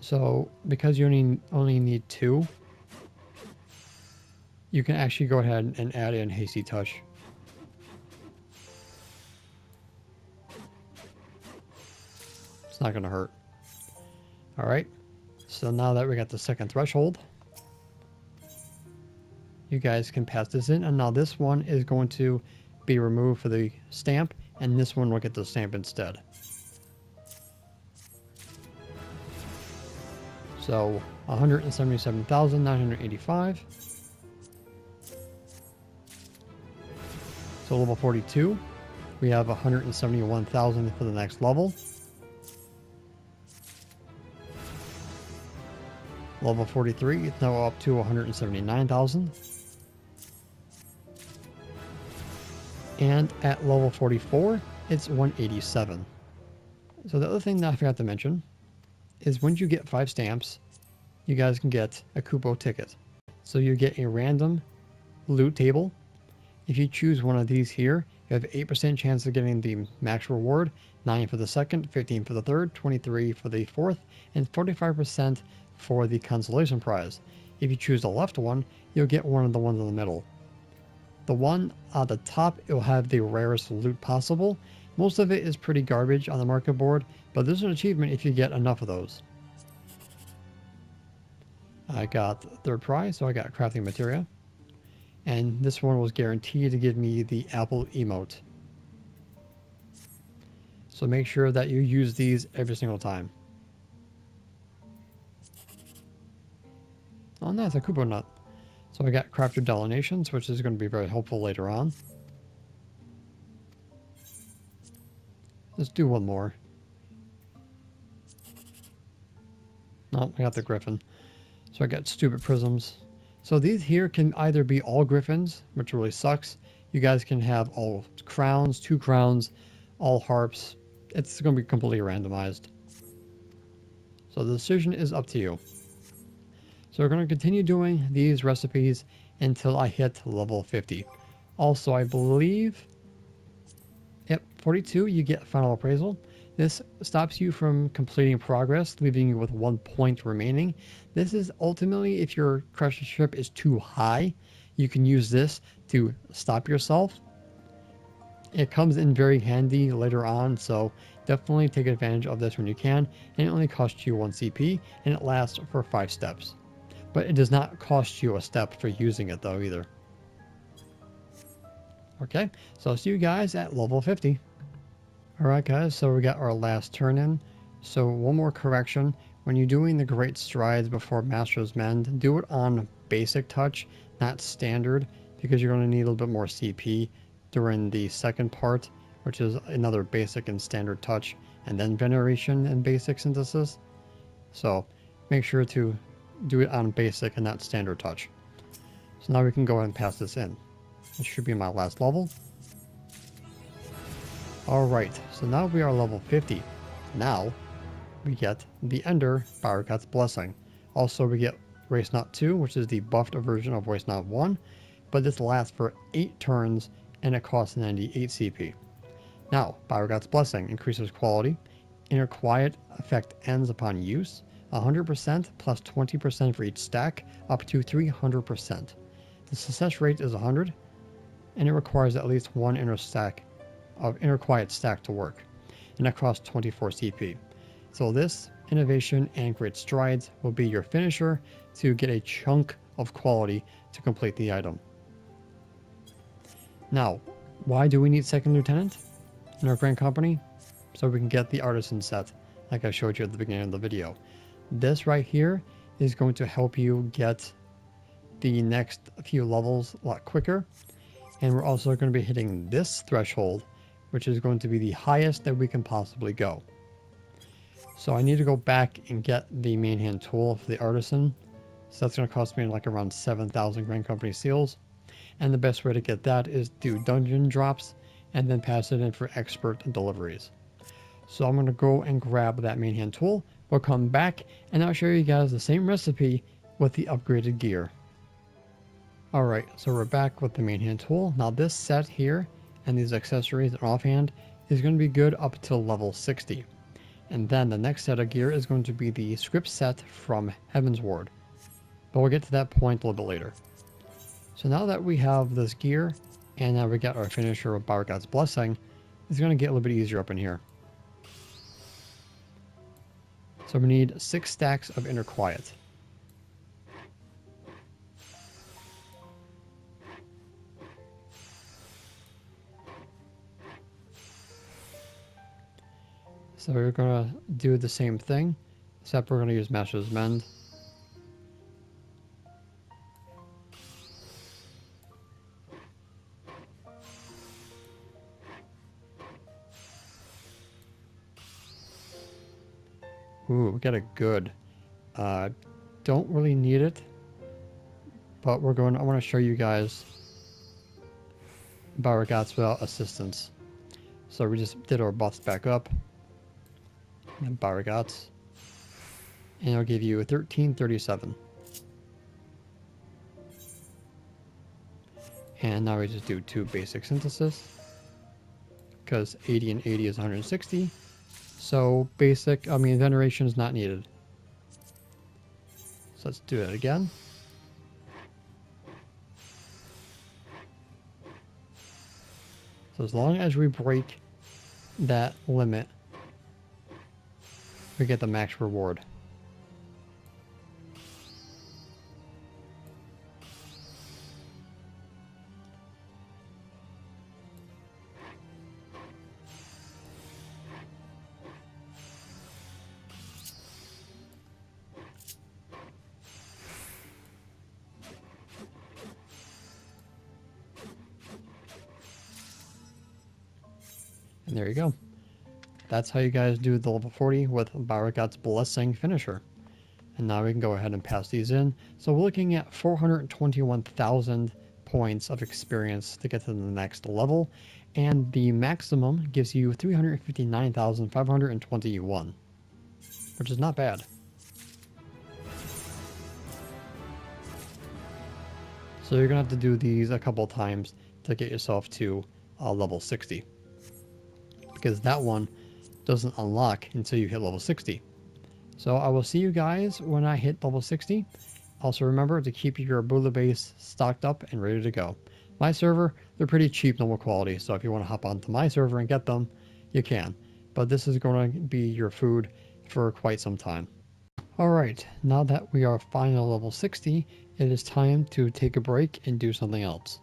So because you only need 2, you can actually go ahead and add in Hasty Touch. It's not gonna hurt. All right, so now that we got the second threshold, you guys can pass this in, and now this one is going to be removed for the stamp, and this one will get the stamp instead. So 177,985. So level 42, we have 171,000 for the next level. Level 43, it's now up to 179,000. And at level 44, it's 187. So the other thing that I forgot to mention is when you get 5 stamps, you guys can get a Kupo ticket. So you get a random loot table. If you choose one of these here, you have 8% chance of getting the max reward, 9 for the second, 15 for the third, 23 for the fourth, and 45% for the consolation prize. If you choose the left one, you'll get one of the ones in the middle. The one at the top, it'll have the rarest loot possible. Most of it is pretty garbage on the market board, but there's an achievement if you get enough of those. I got the third prize, so I got crafting material. And this one was guaranteed to give me the apple emote. So make sure that you use these every single time. Oh, nice, a Kubo nut. So I got crafted donations, which is going to be very helpful later on. Let's do one more. Oh, I got the griffin. So I got stupid prisms. So these here can either be all griffins, which really sucks. You guys can have all crowns, 2 crowns, all harps. It's going to be completely randomized. So the decision is up to you. So we're going to continue doing these recipes until I hit level 50. Also, I believe at 42 you get final appraisal. This stops you from completing progress, leaving you with 1 point remaining. This is ultimately, if your crafting strip is too high, you can use this to stop yourself. It comes in very handy later on, so definitely take advantage of this when you can. And it only costs you 1 CP, and it lasts for 5 steps. But it does not cost you a step for using it though either. Okay, so I'll see you guys at level 50. Alright guys, so we got our last turn in. So one more correction. When you're doing the Great Strides before Master's Mend, do it on Basic Touch, not Standard, because you're going to need a little bit more CP during the second part, which is another Basic and Standard Touch, and then Veneration and Basic Synthesis. So make sure to do it on Basic and not Standard Touch. So now we can go ahead and pass this in. This should be my last level. Alright, so now we are level 50. Now we get the Ender Barrakat's Blessing. Also we get Wacenot 2, which is the buffed version of Wacenot 1, but this lasts for 8 turns and it costs 98 CP. Now, Barrakat's Blessing increases quality. Inner Quiet effect ends upon use. 100% plus 20% for each stack, up to 300%. The success rate is 100, and it requires at least 1 inner stack of inner quiet stack to work, and that costs 24 CP. So this innovation and Great Strides will be your finisher to get a chunk of quality to complete the item. Now, why do we need second lieutenant in our Grand Company? So we can get the artisan set, like I showed you at the beginning of the video. This right here is going to help you get the next few levels a lot quicker. And we're also going to be hitting this threshold, which is going to be the highest that we can possibly go. So I need to go back and get the main hand tool for the artisan. So that's going to cost me like around 7,000 Grand Company seals. And the best way to get that is do dungeon drops and then pass it in for expert deliveries. So I'm going to go and grab that main hand tool. We'll come back and I'll show you guys the same recipe with the upgraded gear. Alright, so we're back with the main hand tool. Now this set here and these accessories and offhand is going to be good up to level 60. And then the next set of gear is going to be the script set from Heavensward. But we'll get to that point a little bit later. So now that we have this gear and now we got our finisher with Barrakat's Blessing, it's going to get a little bit easier up in here. So we need 6 stacks of Inner Quiet. So we're going to do the same thing, except we're going to use Master's Mend. Ooh, we got a good. Don't really need it, but we're going. I want to show you guys Barrakat's without assistance. So we just did our buffs back up. And Barrakat's, and it'll give you 1337. And now we just do 2 basic synthesis, because 80 and 80 is 160, so basic, I mean veneration is not needed. So let's do it again. So as long as we break that limit, we get the max reward. And there you go. That's how you guys do the level 40 with Baragot's Blessing Finisher. And now we can go ahead and pass these in. So we're looking at 421,000 points of experience to get to the next level. And the maximum gives you 359,521, which is not bad. So you're going to have to do these a couple times to get yourself to level 60. Because that one doesn't unlock until you hit level 60. So I will see you guys when I hit level 60. Also remember to keep your Bula base stocked up and ready to go. My server, they're pretty cheap normal quality, so if you want to hop onto my server and get them, you can. But this is going to be your food for quite some time. Alright, now that we are final level 60, it is time to take a break and do something else.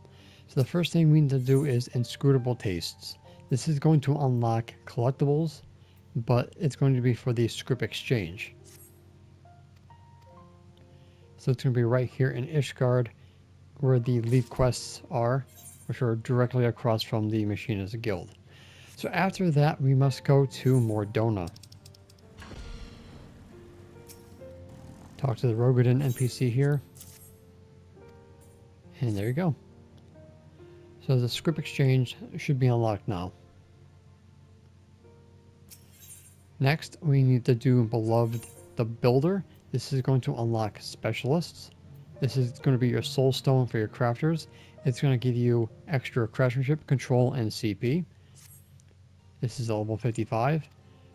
So the first thing we need to do is Inscrutable Tastes. This is going to unlock collectibles, but it's going to be for the Scrip Exchange. So it's going to be right here in Ishgard where the leaf quests are, which are directly across from the Machinist Guild. So after that we must go to Mor Dhona. Talk to the Rogadin NPC here. And there you go. So the Scrip Exchange should be unlocked now. Next, we need to do Beloved the Builder. This is going to unlock Specialists. This is going to be your Soul Stone for your crafters. It's going to give you extra craftsmanship, control, and CP. This is level 55.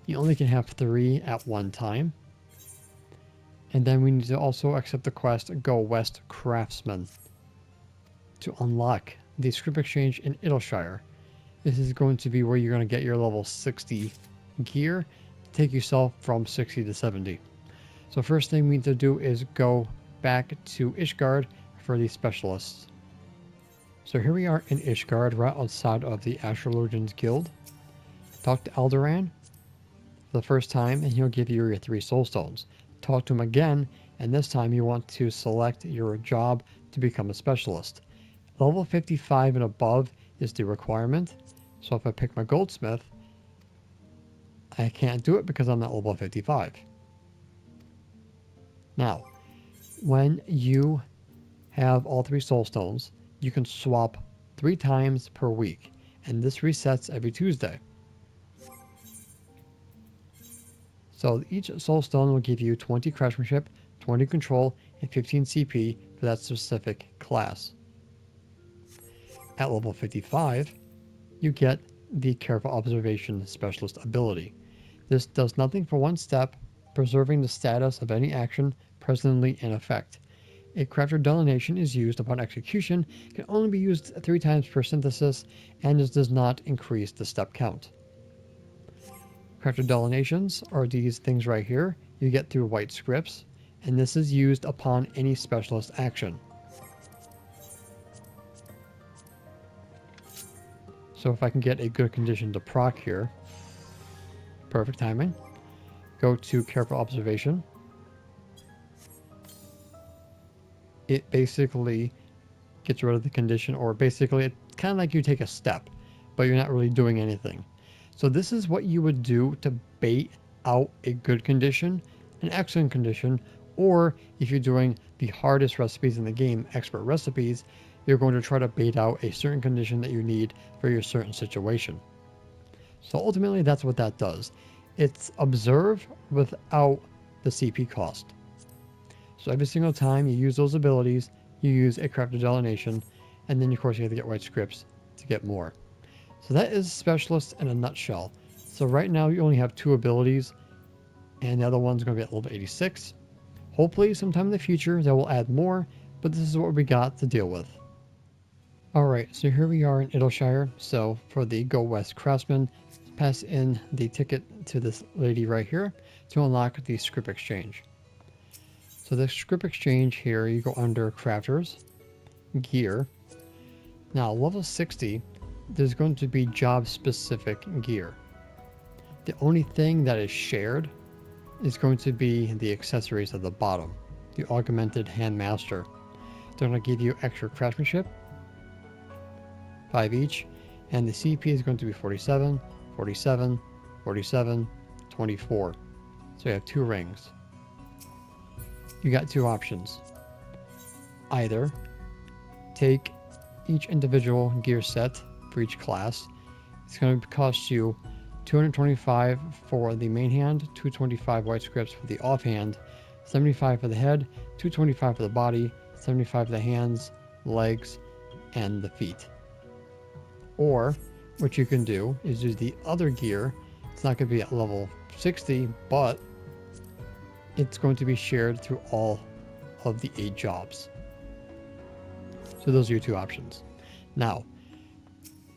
You only can have 3 at one time. And then we need to also accept the quest Go West Craftsman to unlock the Scrip Exchange in Idyllshire. This is going to be where you're going to get your level 60 gear. Take yourself from 60 to 70. So first thing we need to do is go back to Ishgard for the specialists. So here we are in Ishgard, right outside of the Astrologian's Guild. Talk to Alderan for the first time and he'll give you your 3 soul stones. Talk to him again, and this time you want to select your job to become a specialist. Level 55 and above is the requirement. So if I pick my goldsmith, I can't do it because I'm not level 55. Now, when you have all 3 soul stones, you can swap 3 times per week, and this resets every Tuesday. So each soul stone will give you 20 craftsmanship, 20 control, and 15 CP for that specific class. At level 55, you get the Careful Observation Specialist ability. This does nothing for 1 step, preserving the status of any action presently in effect. A crafter delination is used upon execution, can only be used 3 times per synthesis, and this does not increase the step count. Crafter delinations are these things right here you get through white scripts, and this is used upon any specialist action. So if I can get a good condition to proc here, perfect timing. Go to Careful Observation. It basically gets rid of the condition, or basically it's kind of like you take a step, but you're not really doing anything. So this is what you would do to bait out a good condition, an excellent condition, or if you're doing the hardest recipes in the game, expert recipes, you're going to try to bait out a certain condition that you need for your certain situation. So ultimately that's what that does. It's observe without the CP cost. So every single time you use those abilities, you use a crafted delination, and then of course you have to get white scripts to get more. So that is specialist in a nutshell. So right now you only have 2 abilities, and the other one's going to be at level 86. Hopefully sometime in the future they will add more, but this is what we got to deal with. Alright, so here we are in Idyllshire. So for the Go West Craftsman, pass in the ticket to this lady right here to unlock the Scrip Exchange. So the Scrip Exchange here, you go under Crafters, Gear. Now level 60, there's going to be job specific gear. The only thing that is shared is going to be the accessories at the bottom, the Augmented Handmaster. They're going to give you extra craftsmanship, 5 each, and the CP is going to be 47, 47, 47, 24. So you have two rings. You got two options. Either take each individual gear set for each class. It's going to cost you 225 for the main hand, 225 white scripts for the offhand, 75 for the head, 225 for the body, 75 for the hands, legs, and the feet. Or what you can do is use the other gear. It's not going to be at level 60, but it's going to be shared through all of the 8 jobs. So those are your two options. Now,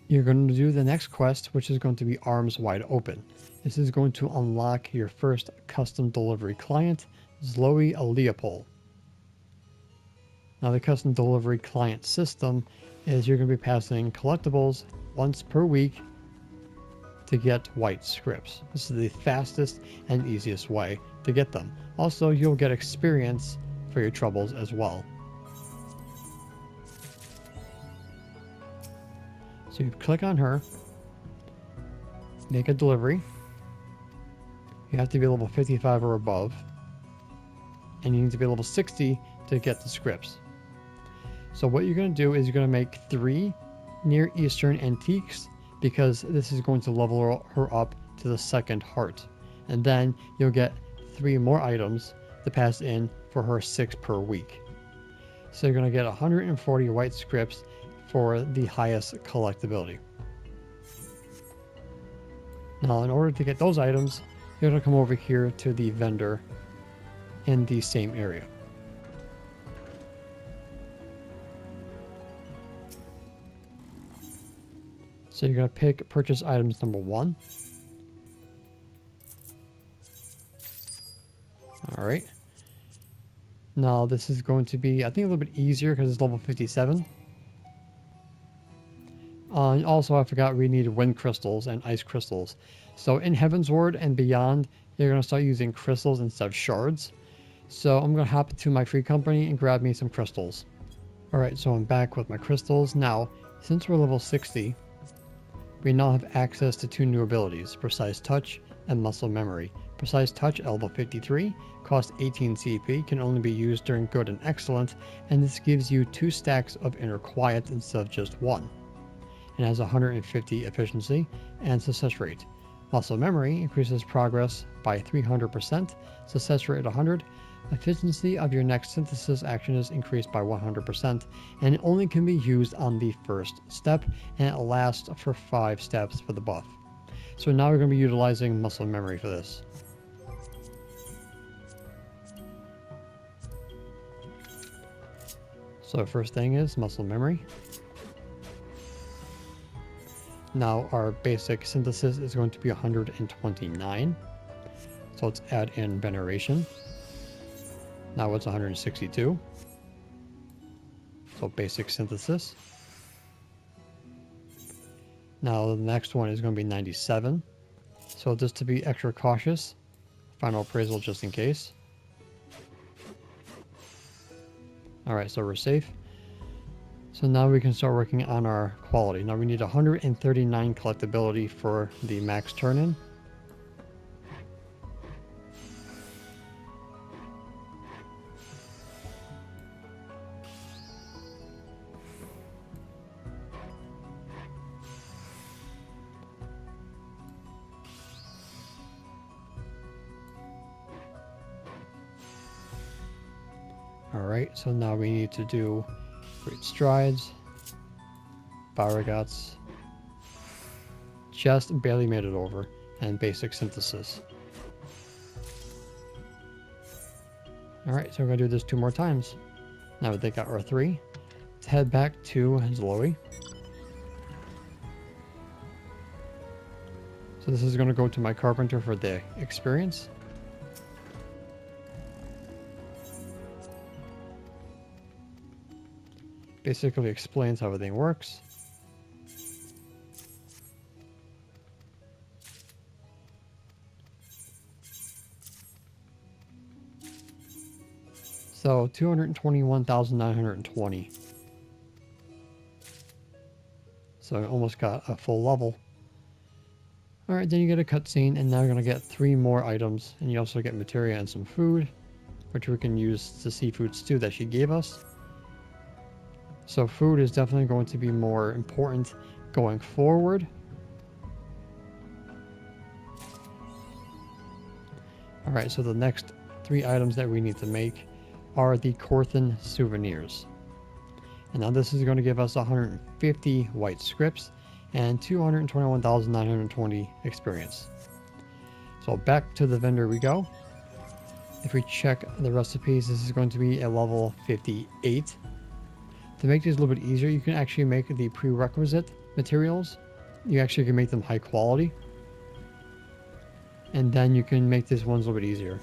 you're going to do the next quest, which is going to be Arms Wide Open. This is going to unlock your first custom delivery client, Zhloe Aliapoh. Now the custom delivery client system is you're going to be passing collectibles once per week to get white scripts. This is the fastest and easiest way to get them. Also, you'll get experience for your troubles as well. So you click on her, make a delivery. You have to be level 55 or above, and you need to be level 60 to get the scripts. So what you're going to do is you're going to make 3 Near Eastern Antiques, because this is going to level her up to the 2nd heart. And then you'll get 3 more items to pass in for her 6 per week. So you're going to get 140 white scripts for the highest collectability. Now in order to get those items, you're going to come over here to the vendor in the same area. So you're going to pick purchase items number 1. All right. Now this is going to be, I think, a little bit easier because it's level 57. And also I forgot we need wind crystals and ice crystals. So in Heavensward and beyond, you're going to start using crystals instead of shards. So I'm going to hop to my free company and grab me some crystals. All right, so I'm back with my crystals. Now, since we're level 60, we now have access to 2 new abilities, Precise Touch and Muscle Memory. Precise Touch, level 53, costs 18 CP, can only be used during Good and Excellent, and this gives you 2 stacks of Inner Quiet instead of just 1. It has 150 efficiency and success rate. Muscle Memory increases progress by 300%, success rate 100, efficiency of your next synthesis action is increased by 100%, and it only can be used on the 1st step, and it lasts for 5 steps for the buff. So now we're going to be utilizing Muscle Memory for this. So first thing is Muscle Memory. Now our basic synthesis is going to be 129, so let's add in Veneration. Now it's 162, so basic synthesis. Now the next one is going to be 97, so just to be extra cautious, final appraisal just in case. Alright, so we're safe. So now we can start working on our quality. Now we need 139 collectability for the max turn-in. Alright, so now we need to do Great Strides, Barragats, just barely made it over, and Basic Synthesis. Alright, so we're going to do this 2 more times. Now they got our 3. Let's head back to Zhloe. So this is going to go to my Carpenter for the experience. Basically explains how everything works. So 221,920. So I almost got a full level. All right, then you get a cutscene, and now you're gonna get 3 more items, and you also get materia and some food, which we can use the seafood stew that she gave us. So food is definitely going to be more important going forward. All right, so the next 3 items that we need to make are the Corthan souvenirs. And now this is going to give us 150 white scripts and 221,920 experience. So back to the vendor we go. If we check the recipes, this is going to be a level 58. To make these a little bit easier, you can actually make the prerequisite materials. You actually can make them high quality. And then you can make these ones a little bit easier.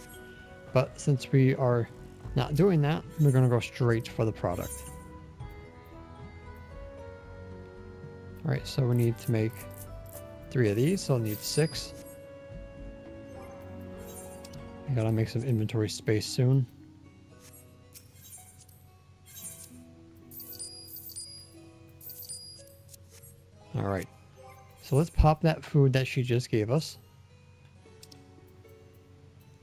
But since we are not doing that, we're going to go straight for the product. Alright, so we need to make 3 of these, so I'll need 6. I gotta make some inventory space soon. Alright, so let's pop that food that she just gave us.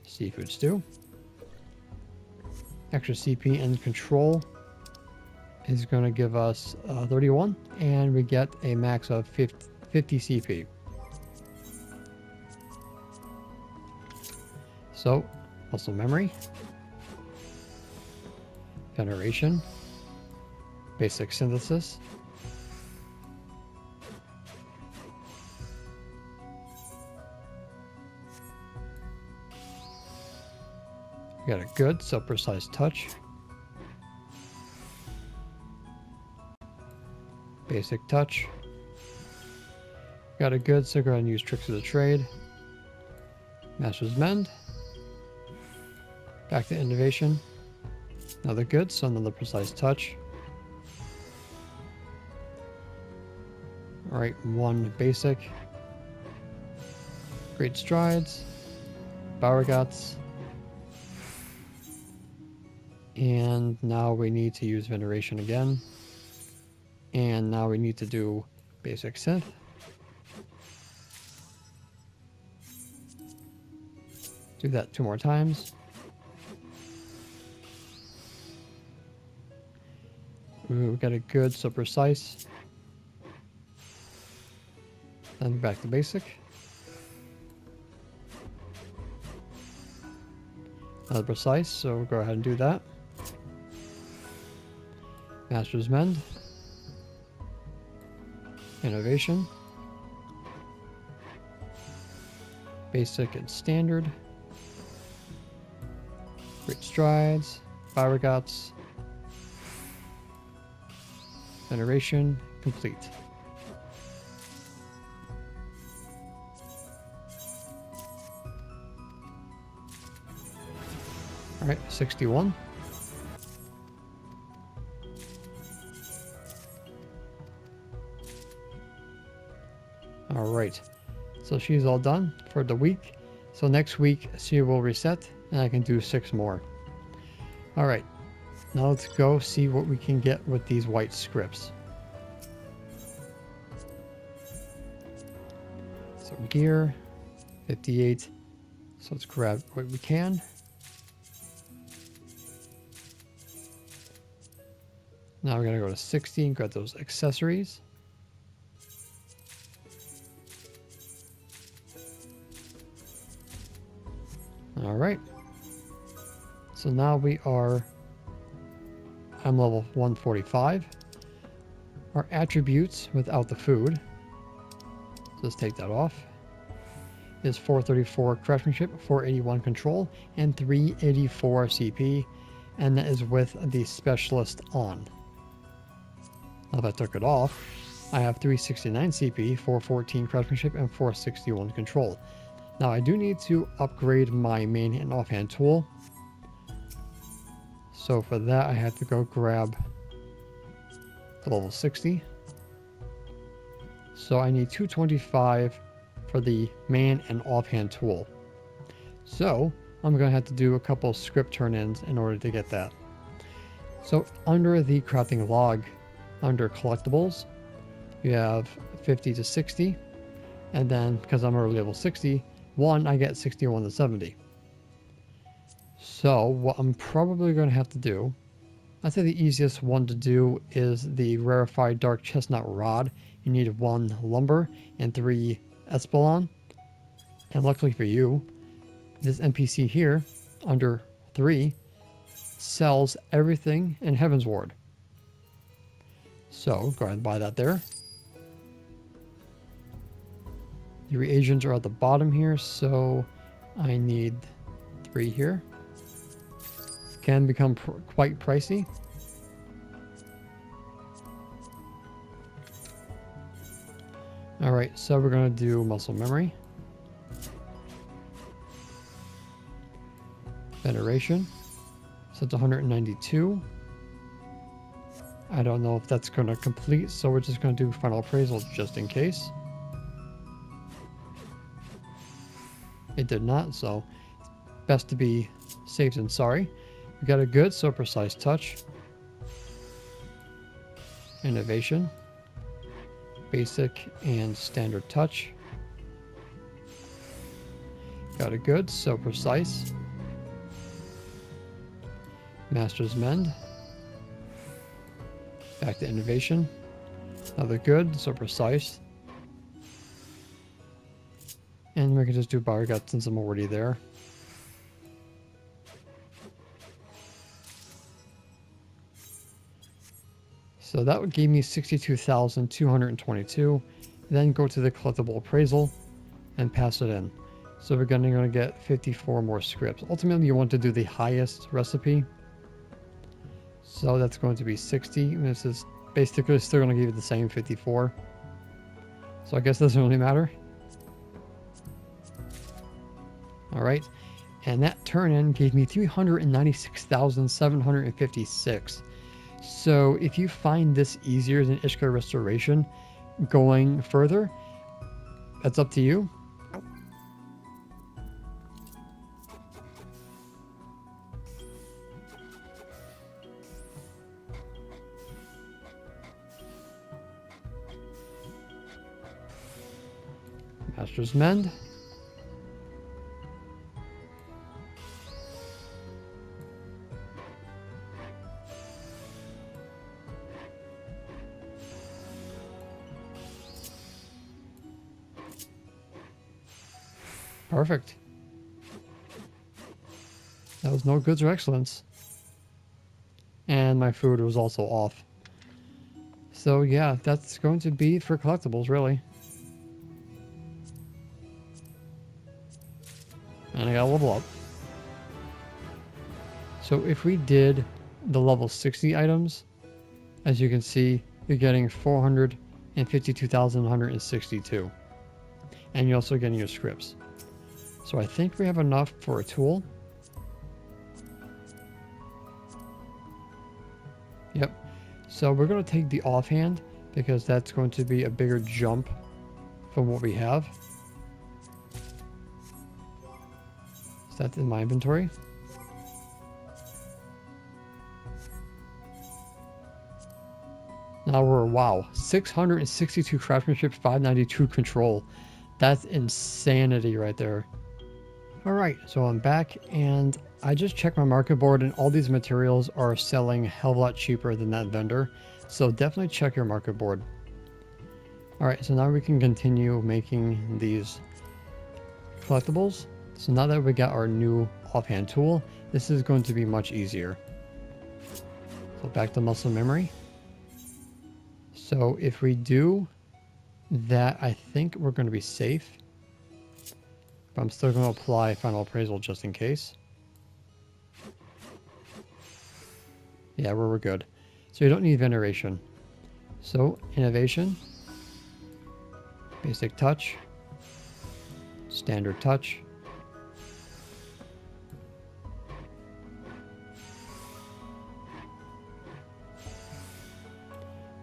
Seafood stew. Extra CP and control is going to give us 31, and we get a max of 50 CP. So, muscle memory, veneration, basic synthesis, we got a good, so precise touch. Basic touch. Got a good, so go ahead and use tricks of the trade. Master's mend. Back to innovation. Another good, so another precise touch. Alright, 1 basic. Great strides. Bowerguts. And now we need to use veneration again. And now we need to do basic synth. Do that 2 more times. Ooh, we got a good, so precise. Then back to basic. Another precise, so we'll go ahead and do that. Master's mend. Innovation, basic and standard, great strides, Bowerguts, veneration, complete. All right, 61. Alright, so she's all done for the week. So next week she will reset and I can do 6 more. Alright, now let's go see what we can get with these white scripts. So gear, 58. So let's grab what we can. Now we're going to go to 60 and grab those accessories. All right, so now we are, I'm level 145. Our attributes without the food, so let's take that off, is 434 craftsmanship, 481 control, and 384 CP, and that is with the specialist on. Now if I took it off, I have 369 CP, 414 craftsmanship, and 461 control. Now I do need to upgrade my main and offhand tool. So for that I have to go grab the level 60. So I need 225 for the main and offhand tool. So I'm going to have to do a couple script turn-ins in order to get that. So under the crafting log, under collectibles, you have 50 to 60. And then, because I'm already level 61, I get 61 to 70. So what I'm probably going to have to do, I'd say the easiest one to do is the Rarefied Dark Chestnut Rod. You need 1 Lumber and 3 Espelon. And luckily for you, this NPC here, under 3, sells everything in Heavensward. So go ahead and buy that there. The reagents are at the bottom here, so I need 3 here. Can become quite pricey. Alright, so we're going to do muscle memory. Veneration. So it's 192. I don't know if that's going to complete, so we're just going to do final appraisal just in case. It did not, so best to be safe than sorry. We got a good, so precise touch. Innovation. Basic and standard touch. Got a good, so precise. Master's Mend. Back to innovation. Another good, so precise. And we can just do Bar Gut since I'm already there. So that would give me 62,222. Then go to the collectible appraisal and pass it in. So we're going to get 54 more scripts. Ultimately, you want to do the highest recipe. So that's going to be 60. And this is basically still going to give you the same 54. So I guess it doesn't really matter. All right. And that turn in gave me 396,756. So if you find this easier than Ishgard Restoration going further, that's up to you. Master's Mend. Perfect. That was no goods or excellence. And my food was also off. So yeah, that's going to be for collectibles, really. And I gotta level up. So if we did the level 60 items, as you can see, you're getting 452,162. And you're also getting your scripts. So I think we have enough for a tool. Yep. So we're going to take the offhand because that's going to be a bigger jump from what we have. So that's in my inventory. Now we're, wow, 662 craftsmanship, 592 control. That's insanity right there. Alright, so I'm back and I just checked my market board and all these materials are selling a hell of a lot cheaper than that vendor. So definitely check your market board. Alright, so now we can continue making these collectibles. So now that we got our new offhand tool, this is going to be much easier. So back to muscle memory. So if we do that, I think we're going to be safe. But I'm still going to apply final appraisal just in case. Yeah, we're good. So you don't need veneration. So innovation, basic touch, standard touch,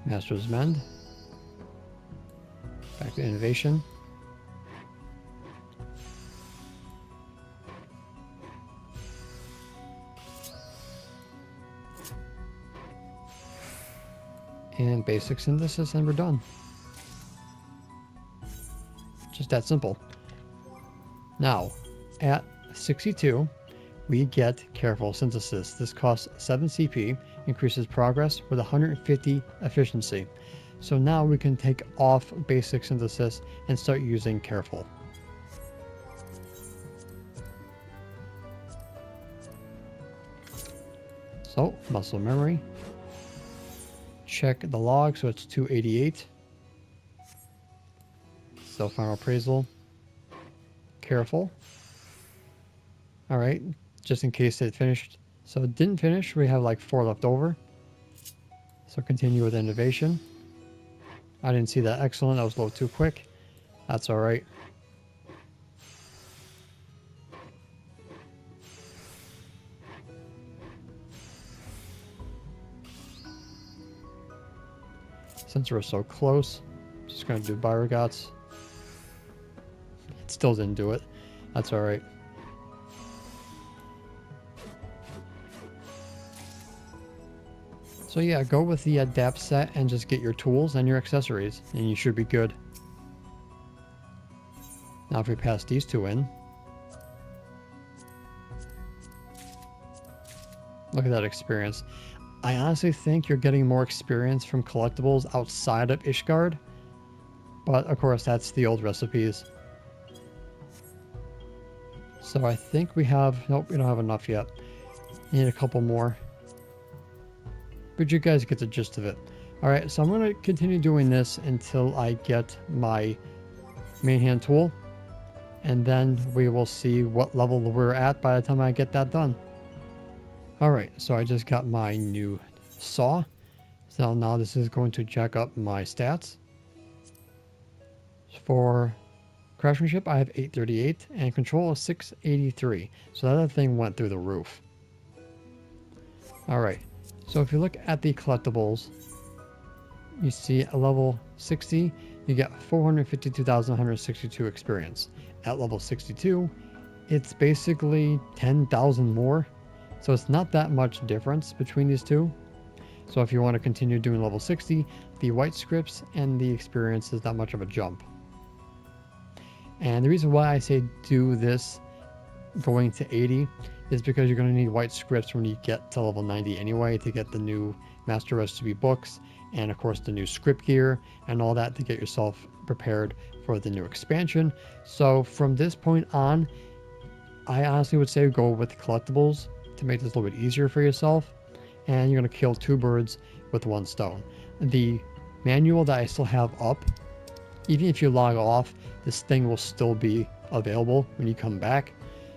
master's mend, back to innovation. And basic synthesis, and we're done. Just that simple. Now, at 62, we get Careful Synthesis. This costs 7 CP, increases progress with 150 efficiency. So now we can take off basic synthesis and start using Careful. So, muscle memory. Check the log, so it's 288. Self-final appraisal. Careful. Alright, just in case it finished. So it didn't finish, we have like 4 left over. So continue with innovation. I didn't see that. Excellent, I was a little too quick. That's alright. Since we're so close, I'm just going to do Byregots. It still didn't do it. That's alright. So yeah, go with the adapt set and just get your tools and your accessories, and you should be good. Now if we pass these two in. Look at that experience. I honestly think you're getting more experience from collectibles outside of Ishgard, but of course that's the old recipes. So I think we have, nope, we don't have enough yet. We need a couple more. But you guys get the gist of it. Alright, so I'm going to continue doing this until I get my main hand tool, and then we will see what level we're at by the time I get that done. Alright, so I just got my new saw, so now this is going to jack up my stats. For craftsmanship I have 838 and control is 683, so that other thing went through the roof. Alright, so if you look at the collectibles, you see at level 60 you get 452,162 experience. At level 62 it's basically 10,000 more. So it's not that much difference between these two. So if you want to continue doing level 60, the white scripts and the experience is not much of a jump. And the reason why I say do this going to 80 is because you're going to need white scripts when you get to level 90 anyway to get the new Master Recipe books and of course the new script gear and all that to get yourself prepared for the new expansion. So from this point on, I honestly would say go with collectibles to make this a little bit easier for yourself, and you're going to kill two birds with one stone. The manual that I still have up, even if you log off, this thing will still be available when you come back.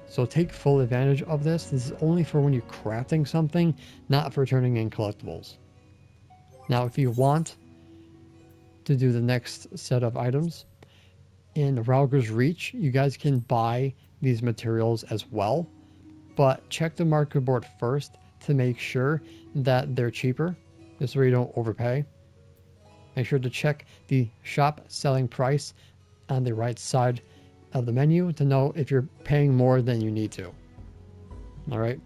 So take full advantage of this. This is only for when you're crafting something, not for turning in collectibles. Now if you want to do the next set of items, in Raugr's Reach you guys can buy these materials as well. But check the market board first to make sure that they're cheaper. This way you don't overpay. Make sure to check the shop selling price on the right side of the menu to know if you're paying more than you need to. Alright,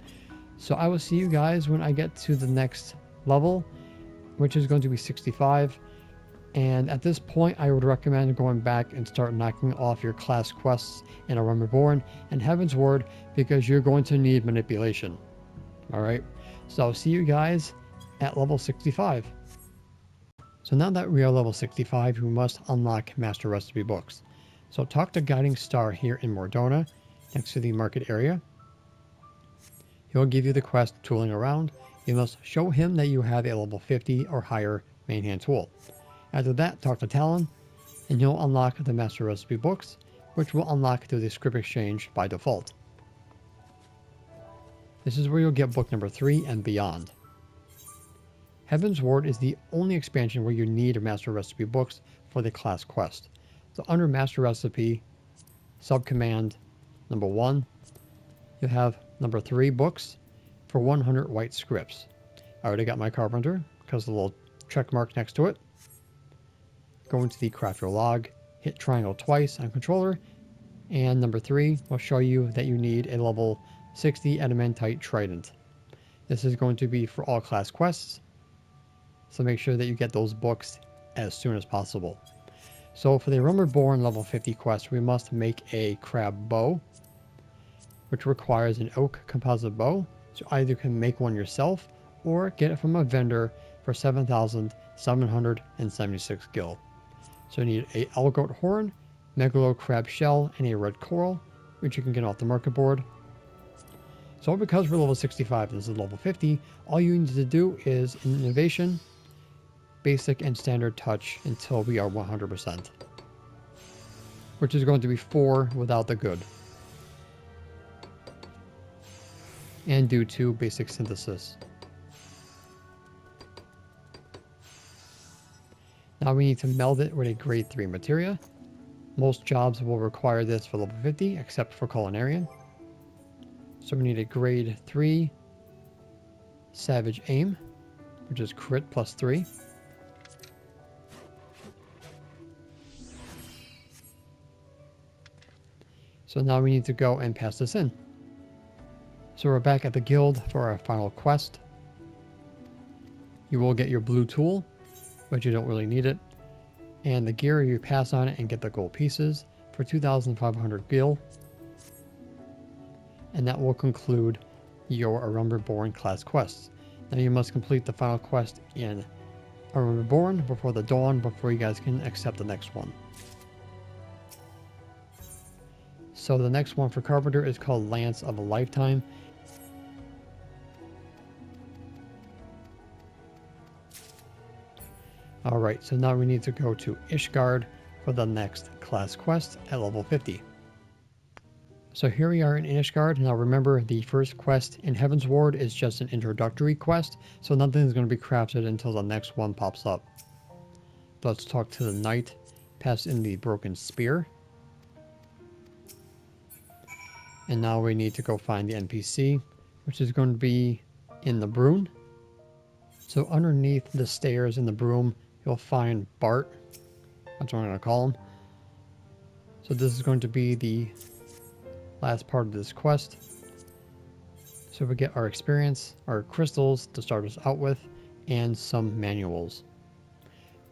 so I will see you guys when I get to the next level, which is going to be 65. And at this point, I would recommend going back and start knocking off your class quests in A Realm Reborn and Heavensward, because you're going to need manipulation. Alright, so I'll see you guys at level 65. So now that we are level 65, we must unlock Master Recipe books. So talk to Guiding Star here in Mor Dhona, next to the market area. He will give you the quest Tooling Around. You must show him that you have a level 50 or higher main hand tool. After that, talk to Talon, and you'll unlock the Master Recipe books, which will unlock through the Script Exchange by default. This is where you'll get book number 3 and beyond. Heavensward is the only expansion where you need Master Recipe books for the class quest. So under Master Recipe, subcommand number 1, you have number 3 books for 100 white scripts. I already got my Carpenter because of the little check mark next to it. Go into the craft your log, hit triangle twice on controller, and number 3 will show you that you need a level 60 adamantite trident. This is going to be for all class quests, so make sure that you get those books as soon as possible. So for the Rummerborn level 50 quest, we must make a crab bow, which requires an oak composite bow. So either you can make one yourself or get it from a vendor for 7,776 gil. So you need a Elgoat horn, Megalo crab shell, and a red coral, which you can get off the market board. So because we're level 65 and this is level 50, all you need to do is innovation, basic, and standard touch until we are 100%, which is going to be 4 without the good, and do 2 basic synthesis. Now we need to meld it with a grade 3 materia. Most jobs will require this for level 50, except for Culinarian. So we need a grade 3 Savage Aim, which is crit plus 3. So now we need to go and pass this in. So we're back at the guild for our final quest. You will get your blue tool, but you don't really need it. And the gear, you pass on it and get the gold pieces for 2,500 gil. And that will conclude your Rummerborn class quests. Now you must complete the final quest in Rummerborn before the dawn, before you guys can accept the next one. So the next one for Carpenter is called Lance of a Lifetime. Alright, so now we need to go to Ishgard for the next class quest at level 50. So here we are in Ishgard. Now remember, the first quest in Heavensward is just an introductory quest, so nothing is going to be crafted until the next one pops up. Let's talk to the knight, pass in the broken spear. And now we need to go find the NPC, which is going to be in the Bruin. So underneath the stairs in the Bruin, you'll find Bart. That's what I'm going to call him. So this is going to be the last part of this quest. So we get our experience, our crystals to start us out with, and some manuals.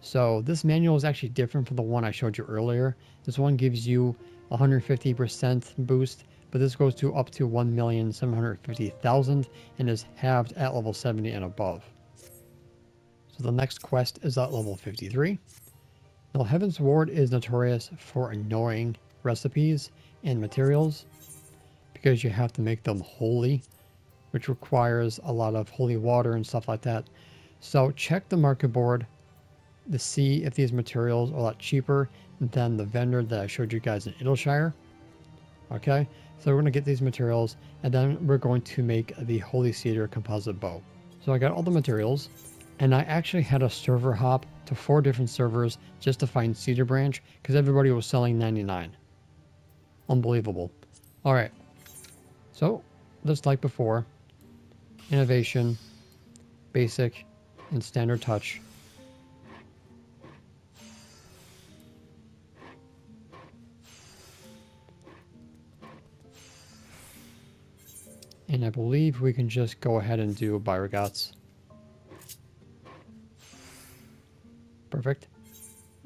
So this manual is actually different from the one I showed you earlier. This one gives you 150% boost, but this goes to up to 1,750,000 and is halved at level 70 and above. So the next quest is at level 53. Now Heavensward is notorious for annoying recipes and materials because you have to make them holy, which requires a lot of holy water and stuff like that. So check the market board to see if these materials are a lot cheaper than the vendor that I showed you guys in Idyllshire. Okay, so we're going to get these materials and then we're going to make the holy cedar composite bow. So I got all the materials, and I actually had a server hop to 4 different servers just to find cedar branch because everybody was selling 99. Unbelievable. Alright, so just like before, innovation, basic, and standard touch. And I believe we can just go ahead and do Byregots. Perfect.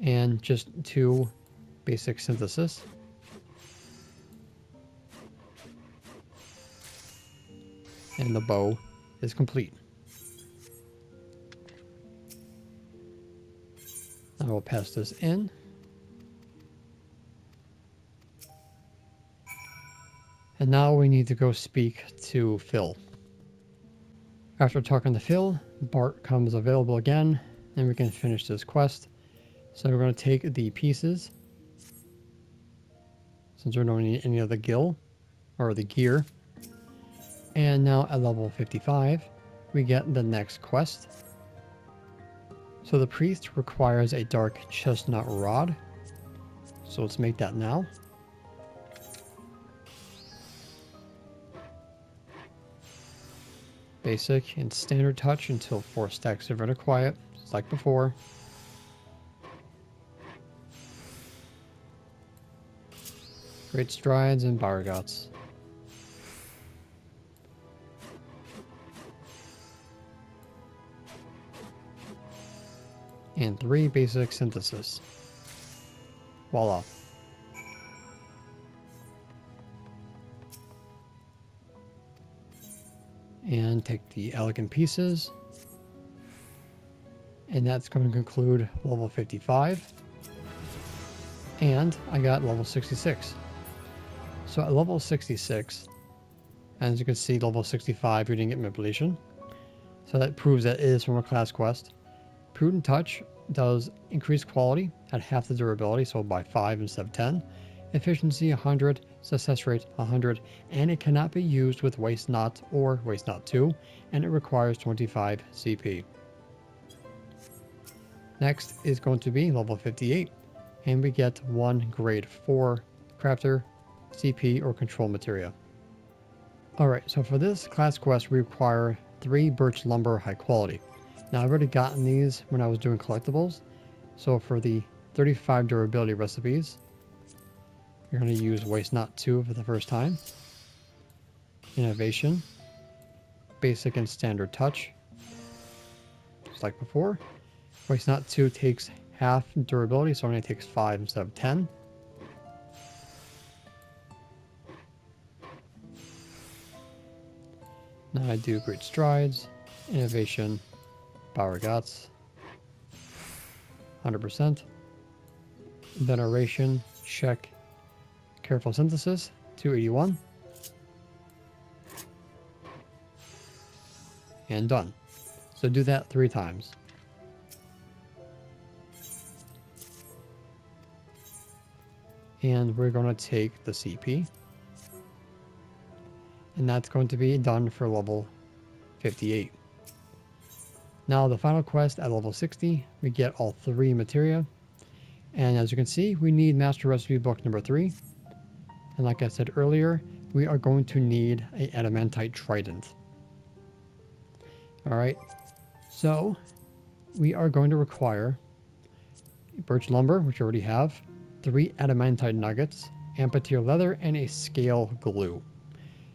And just 2 basic synthesis. And the bow is complete. I will pass this in. And now we need to go speak to Phil. After talking to Phil, Bart comes available again, and we can finish this quest. So we're going to take the pieces, since we don't need any of the gil, or the gear. And now at level 55, we get the next quest. So the priest requires a dark chestnut rod. So let's make that now. Basic and standard touch until 4 stacks of required, just like before. Great strides and Byregots. And 3 basic synthesis. Voila. And take the elegant pieces. And that's going to conclude level 55. And I got level 66. So at level 66, as you can see, level 65, we didn't get manipulation. So that proves that it is from a class quest. Prudent Touch does increased quality at half the durability, so by 5 instead of 10. Efficiency 100, success rate 100, and it cannot be used with Waste Not or Waste Not 2, and it requires 25 CP. Next is going to be level 58, and we get one grade 4 crafter CP or control materia. Alright, so for this class quest we require 3 birch lumber high quality. Now I've already gotten these when I was doing collectibles, so for the 35 durability recipes, you're going to use Waste Not 2 for the first time. Innovation. Basic and standard touch. Just like before. Waste Not 2 takes half durability, so it only takes 5 instead of 10. Now I do Great Strides. Innovation. Power Guts. 100%. Veneration. Check. Careful Synthesis, 281. And done. So do that 3 times. And we're going to take the CP. And that's going to be done for level 58. Now the final quest at level 60, we get all 3 materia. And as you can see, we need Master Recipe Book number 3. And like I said earlier, we are going to need an adamantite trident. Alright, so we are going to require birch lumber, which we already have, 3 adamantite nuggets, ampatier leather, and a scale glue.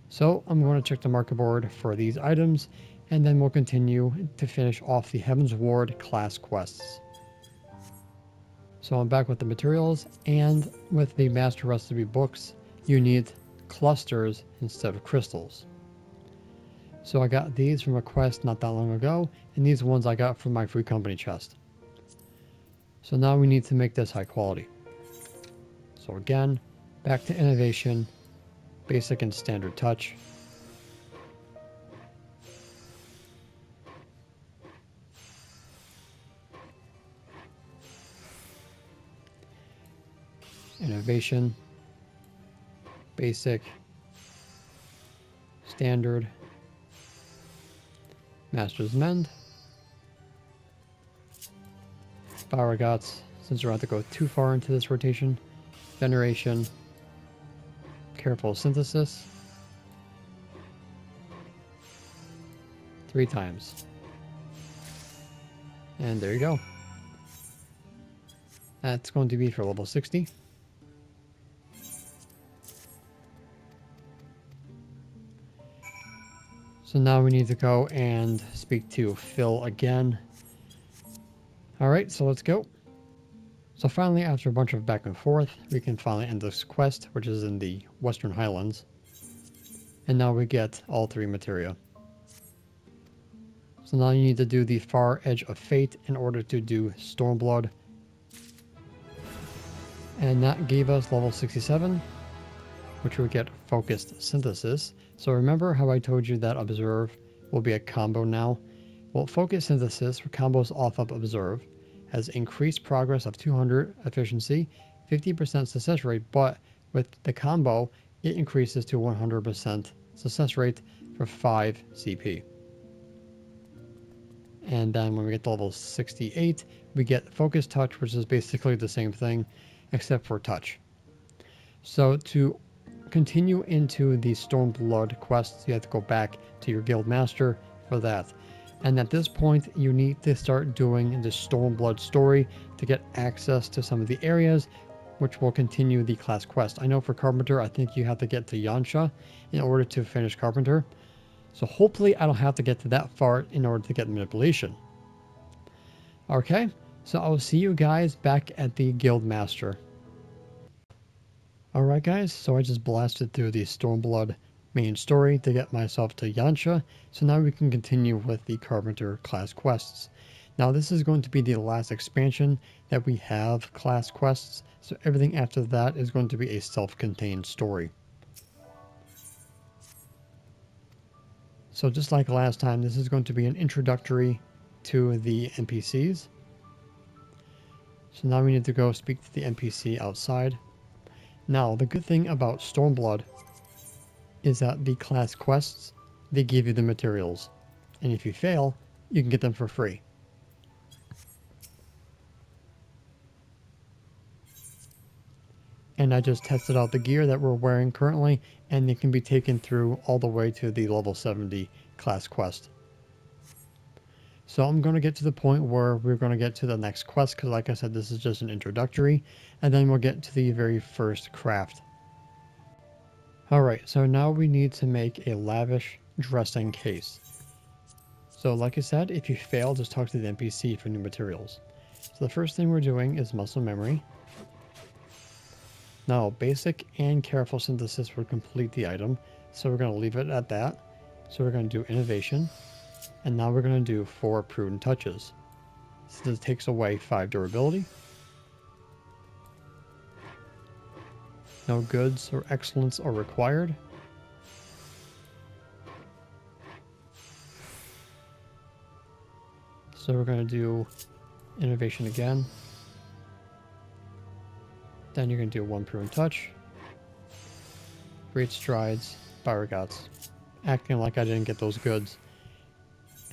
So I'm going to check the market board for these items, and then we'll continue to finish off the Heavensward class quests. So I'm back with the materials, and with the Master Recipe books, you need clusters instead of crystals. So I got these from a quest not that long ago, and these ones I got from my free company chest. So now we need to make this high quality. So again, back to innovation, basic and standard touch. Innovation, basic, standard, Master's Mend, Power Guts, since we don't have to go too far into this rotation, Veneration, Careful Synthesis, 3 times. And there you go. That's going to be for level 60. So now we need to go and speak to Phil again. Alright, so let's go. So finally, after a bunch of back and forth, we can finally end this quest, which is in the Western Highlands. And now we get all 3 materia. So now you need to do the Far Edge of Fate in order to do Stormblood. And that gave us level 67, which would get Focused Synthesis. So remember how I told you that Observe will be a combo now? Well, Focused Synthesis combos off of Observe, has increased progress of 200 efficiency, 50% success rate, but with the combo, it increases to 100% success rate for 5 CP. And then when we get to level 68, we get Focused Touch, which is basically the same thing, except for touch. So to continue into the Stormblood quests, you have to go back to your guild master for that. And at this point, you need to start doing the Stormblood story to get access to some of the areas, which will continue the class quest. I know for Carpenter, I think you have to get to Yanxia in order to finish Carpenter. So hopefully I don't have to get to that far in order to get manipulation. Okay, so I'll see you guys back at the guild master. Alright guys, so I just blasted through the Stormblood main story to get myself to Yanxia, so now we can continue with the Carpenter class quests. Now this is going to be the last expansion that we have class quests, so everything after that is going to be a self-contained story. So just like last time, this is going to be an introductory to the NPCs. So now we need to go speak to the NPC outside. Now the good thing about Stormblood is that the class quests, they give you the materials, and if you fail, you can get them for free. And I just tested out the gear that we're wearing currently, and it can be taken through all the way to the level 70 class quest. So I'm going to get to the point where we're going to get to the next quest, because like I said, this is just an introductory, and then we'll get to the very first craft. Alright, so now we need to make a lavish dressing case. So like I said, if you fail, just talk to the NPC for new materials. So the first thing we're doing is muscle memory. Now, basic and careful synthesis would complete the item, so we're going to leave it at that. So we're going to do innovation, and now we're going to do 4 prudent touches. So this takes away 5 durability. No goods or excellence are required. So we're going to do innovation again. Then you're going to do 1 prune touch, great strides, Byregots, acting like I didn't get those goods.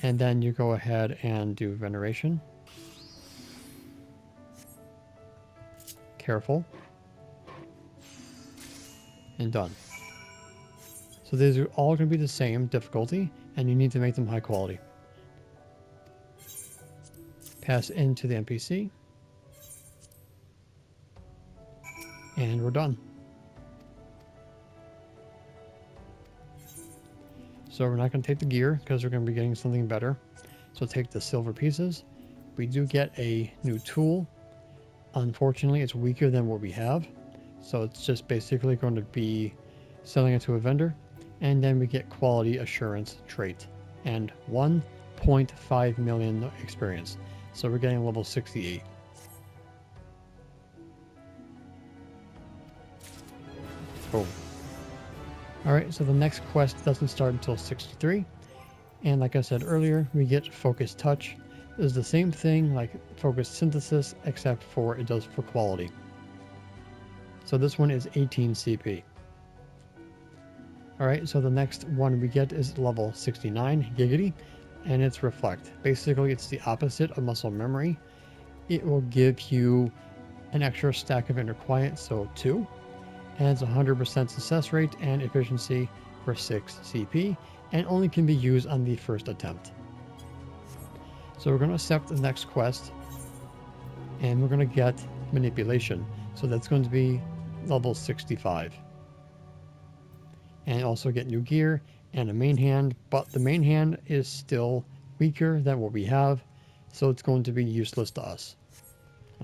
And then you go ahead and do veneration, careful, and done. So these are all going to be the same difficulty, and you need to make them high quality. Pass into the NPC. And we're done. So we're not going to take the gear because we're going to be getting something better. So take the silver pieces. We do get a new tool. Unfortunately, it's weaker than what we have. So it's just basically going to be selling it to a vendor. And then we get quality assurance trait and 1.5 million experience. So we're getting level 68. Oh. Alright, so the next quest doesn't start until 63, and like I said earlier, we get Focus Touch. This is the same thing like Focus Synthesis, except for it does for quality. So this one is 18 CP. Alright, so the next one we get is level 69, Giggity, and it's Reflect. Basically, it's the opposite of Muscle Memory. It will give you an extra stack of Inner Quiet, so 2. And it's 100% success rate and efficiency for 6 CP, and only can be used on the first attempt. So we're going to accept the next quest, and we're going to get manipulation. So that's going to be level 65. And also get new gear and a main hand, but the main hand is still weaker than what we have, so it's going to be useless to us.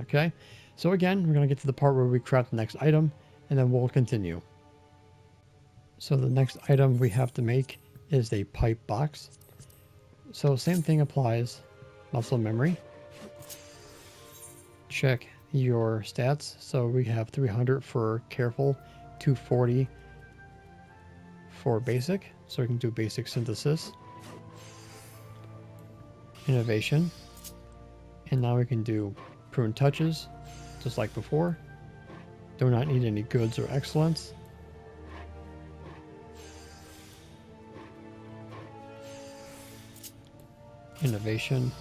Okay, so again, we're going to get to the part where we craft the next item, and then we'll continue. So the next item we have to make is a pipe box. So same thing applies, muscle memory. Check your stats. So we have 300 for careful, 240 for basic. So we can do basic synthesis, innovation. And now we can do prune touches, just like before. Do not need any goods or excellence. Innovation,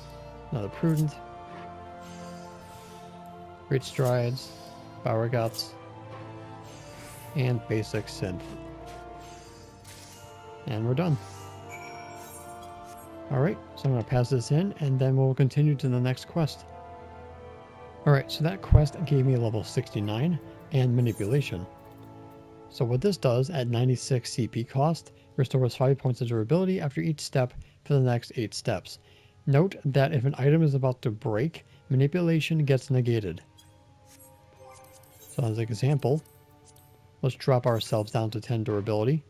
another prudent. Great strides, Byregots, and basic synth. And we're done. Alright, so I'm going to pass this in and then we'll continue to the next quest. Alright, so that quest gave me level 69. And manipulation. So what this does at 96 CP cost, restores 5 points of durability after each step for the next 8 steps. Note that if an item is about to break, manipulation gets negated. So as an example, Let's drop ourselves down to 10 durability.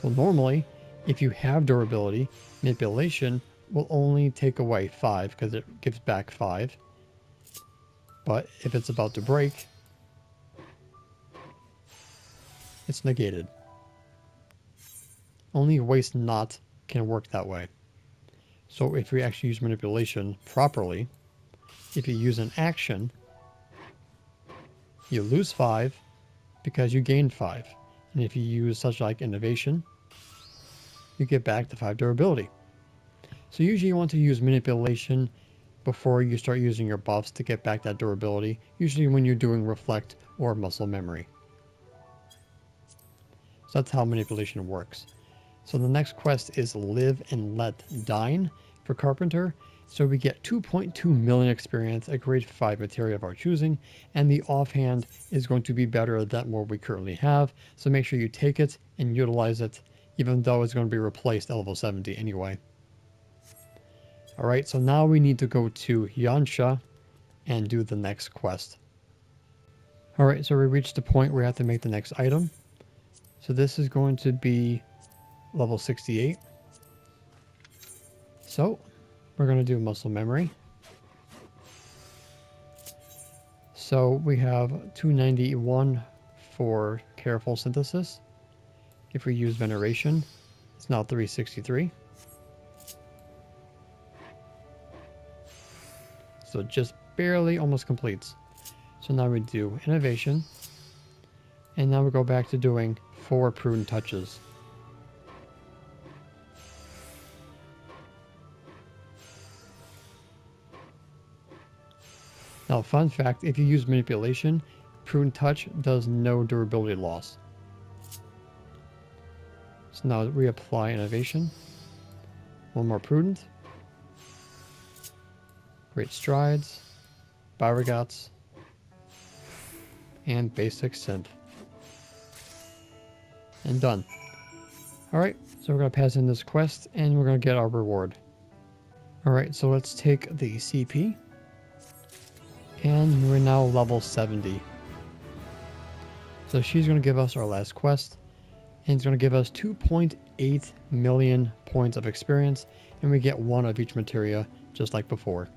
So normally, if you have durability, manipulation will only take away 5 because it gives back 5. But if it's about to break, it's negated. Only waste knot can work that way. So if we actually use manipulation properly, if you use an action, you lose 5 because you gain 5. And if you use such like innovation, you get back to 5 durability. So usually you want to use manipulation before you start using your buffs to get back that durability, usually when you're doing reflect or muscle memory. So that's how manipulation works. So the next quest is Live and Let Dine for Carpenter. So we get 2.2 million experience, a grade 5 material of our choosing, and the offhand is going to be better than what we currently have. So make sure you take it and utilize it, even though it's going to be replaced at level 70 anyway. Alright, so now we need to go to Yanxia and do the next quest. Alright, so we reached the point where we have to make the next item. So this is going to be level 68. So we're going to do muscle memory. So we have 291 for careful synthesis. If we use veneration, it's now 363. So it just barely almost completes. So now we do innovation. And now we go back to doing 4 prune touches. Now fun fact, if you use manipulation, prune touch does no durability loss. So now reapply innovation. One more prudent. Great Strides, Byregots, and Basic Synth. And done. Alright, so we're going to pass in this quest and we're going to get our reward. Alright, so let's take the CP. And we're now level 70. So she's going to give us our last quest. And it's going to give us 2.8 million points of experience. And we get 1 of each materia, just like before.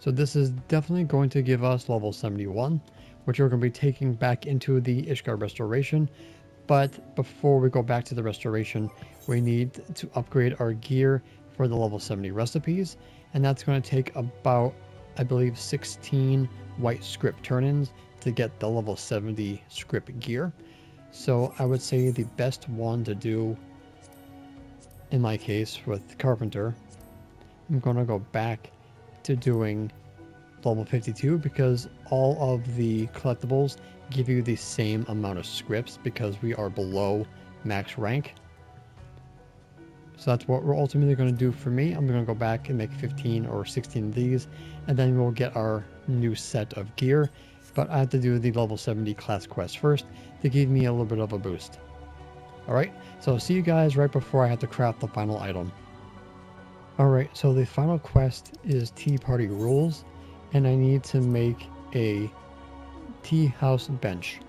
So this is definitely going to give us level 71, which we're going to be taking back into the Ishgard Restoration. But before we go back to the Restoration, we need to upgrade our gear for the level 70 recipes. And that's going to take about, I believe, 16 white script turn-ins to get the level 70 script gear. So I would say the best one to do, in my case, with Carpenter, I'm going to go back to doing level 52 because all of the collectibles give you the same amount of scripts because we are below max rank. So that's what we're ultimately going to do for me. I'm going to go back and make 15 or 16 of these and then we'll get our new set of gear. But I have to do the level 70 class quest first to give me a little bit of a boost. Alright, so I'll see you guys right before I have to craft the final item. Alright, so the final quest is Tea Party Rules, and I need to make a tea house bench.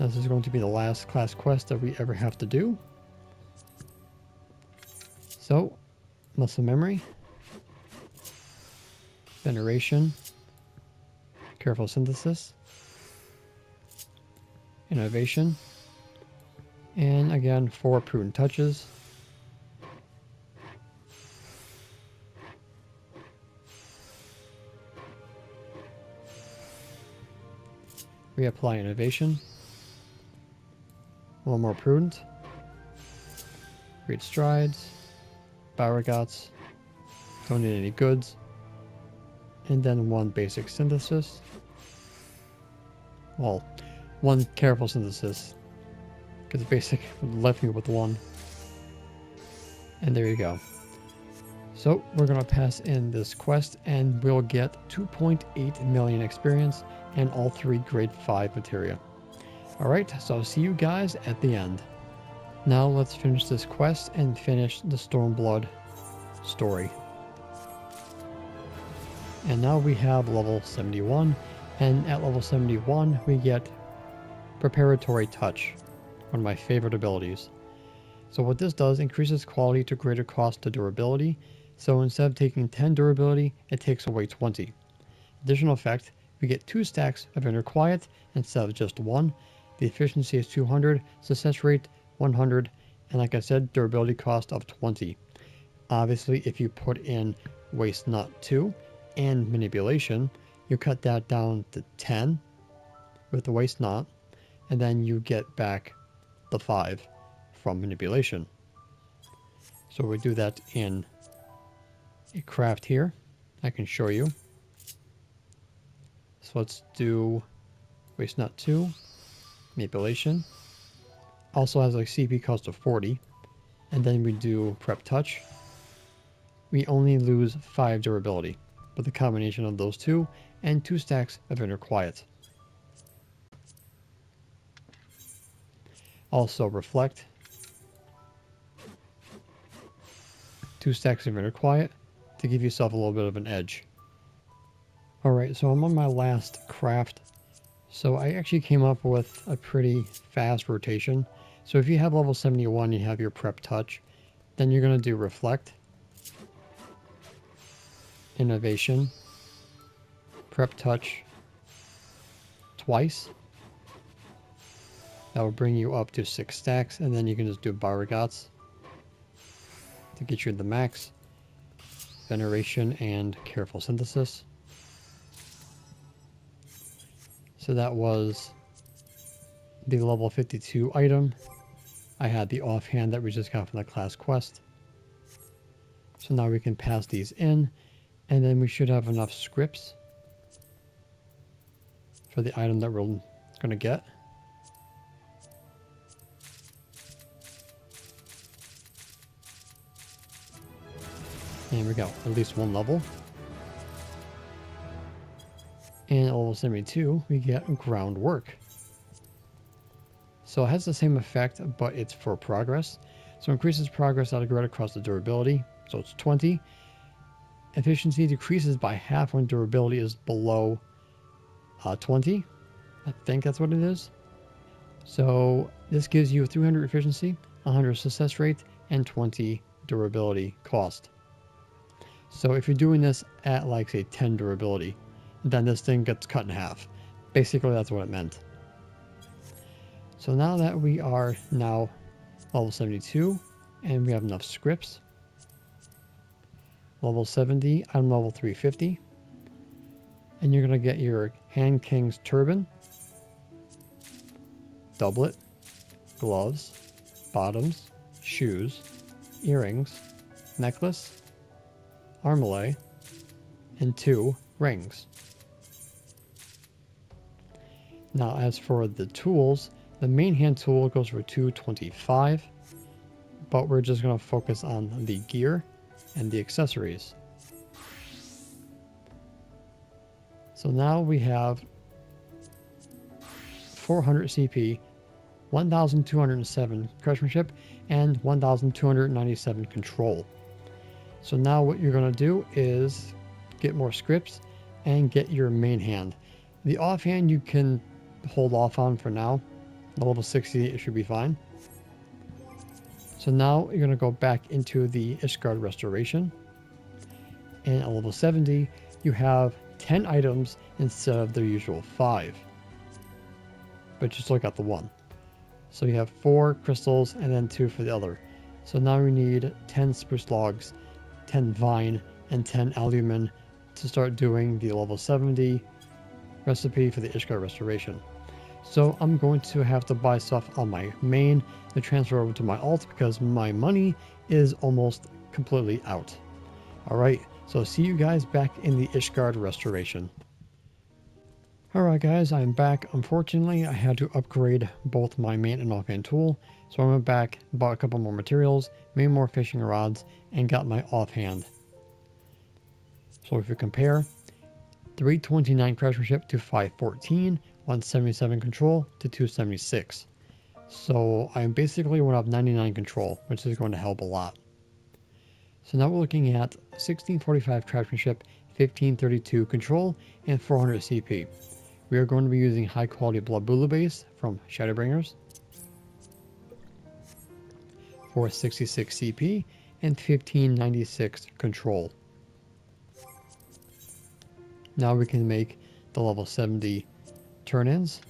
Now, this is going to be the last class quest that we ever have to do. So, muscle memory, veneration, careful synthesis, innovation, and again 4 prudent touches. Reapply innovation. One more prudent. Great Strides. Byregots. Don't need any goods. And then 1 basic synthesis. Well, 1 careful synthesis. Because the basic left me with 1. And there you go. So we're going to pass in this quest and we'll get 2.8 million experience and all 3 grade 5 materia. Alright, so I'll see you guys at the end. Now let's finish this quest and finish the Stormblood story. and now we have level 71, and at level 71 we get Preparatory Touch, one of my favorite abilities. So what this does, increases quality to greater cost to durability, so instead of taking 10 durability, it takes away 20. Additional effect, we get 2 stacks of Inner Quiet instead of just 1. The efficiency is 200, success rate 100, and like I said, durability cost of 20. Obviously, if you put in Waste Not 2 and Manipulation, you cut that down to 10 with the Waste Not, and then you get back the 5 from Manipulation. So we do that in a craft here. I can show you. So let's do Waste Not 2, Manipulation. Also has like CP cost of 40. And then we do Prep Touch. We only lose 5 durability, but the combination of those two and 2 stacks of Inner Quiet. Also Reflect. 2 stacks of Inner Quiet to give yourself a little bit of an edge. Alright, so I'm on my last craft. So I actually came up with a pretty fast rotation. So if you have level 71, you have your Prep Touch, then you're going to do Reflect, Innovation, Prep Touch twice. That will bring you up to 6 stacks, and then you can just do Barragats to get you the max. Veneration and Careful Synthesis. So that was the level 52 item. I had the offhand that we just got from the class quest. So now we can pass these in, and then we should have enough scripts for the item that we're going to get. And we got at least 1 level. And at level 72, we get Groundwork. So it has the same effect, but it's for progress. So increases progress at a greater cost of durability, so it's 20. Efficiency decreases by half when durability is below 20. I think that's what it is. So this gives you 300 efficiency, 100 success rate, and 20 durability cost. So if you're doing this at like say 10 durability, then this thing gets cut in half. Basically that's what it meant. So now that we are now level 72 and we have enough scripts, level 70, I'm level 350, and you're going to get your Hand King's Turban, Doublet, Gloves, Bottoms, Shoes, Earrings, Necklace, Armalay, and 2 Rings. Now as for the tools, the main hand tool goes for 225, but we're just going to focus on the gear and the accessories. So now we have 400 CP, 1207 craftsmanship, and 1297 control. So now what you're going to do is get more scripts and get your main hand. The offhand you can hold off on for now. Level 60, it should be fine. So now you're going to go back into the Ishgard Restoration. And at level 70, you have 10 items instead of their usual 5. But you still got the 1. So you have 4 crystals and then 2 for the other. So now we need 10 spruce logs, 10 vine, and 10 albumen to start doing the level 70 recipe for the Ishgard Restoration. So I'm going to have to buy stuff on my main to transfer over to my alt because my money is almost completely out. Alright, so see you guys back in the Ishgard Restoration. Alright guys, I'm back. Unfortunately, I had to upgrade both my main and offhand tool. So I went back, bought a couple more materials, made more fishing rods, and got my offhand. So if you compare, 329 craftsmanship to 514, 177 control to 276. So I basically went up 99 control, which is going to help a lot. So now we're looking at 1645 craftsmanship, 1532 control, and 400 CP. We are going to be using high quality Blabula base from Shadowbringers for 66 CP and 1596 control. Now we can make the level 70 turn-ins.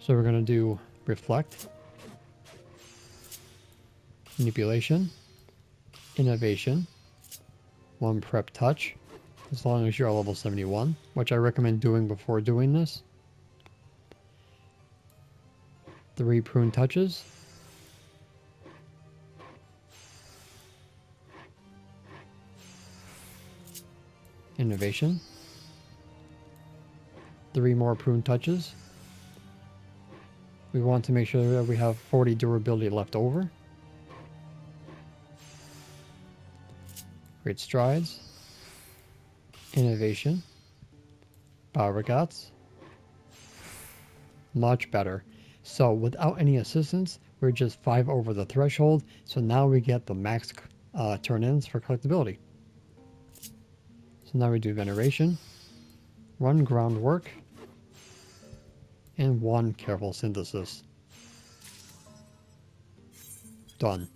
So we're going to do Reflect, Manipulation, Innovation, one Prep Touch, as long as you're level 71, which I recommend doing before doing this. 3 Prune Touches, 1 Innovation, 3 more Prune Touches. We want to make sure that we have 40 durability left over. Great Strides, Innovation, Beauregards. Much better. So without any assistance, we're just 5 over the threshold. So now we get the max turn-ins for collectability. Now we do Veneration, 1 Groundwork, and 1 Careful Synthesis. Done.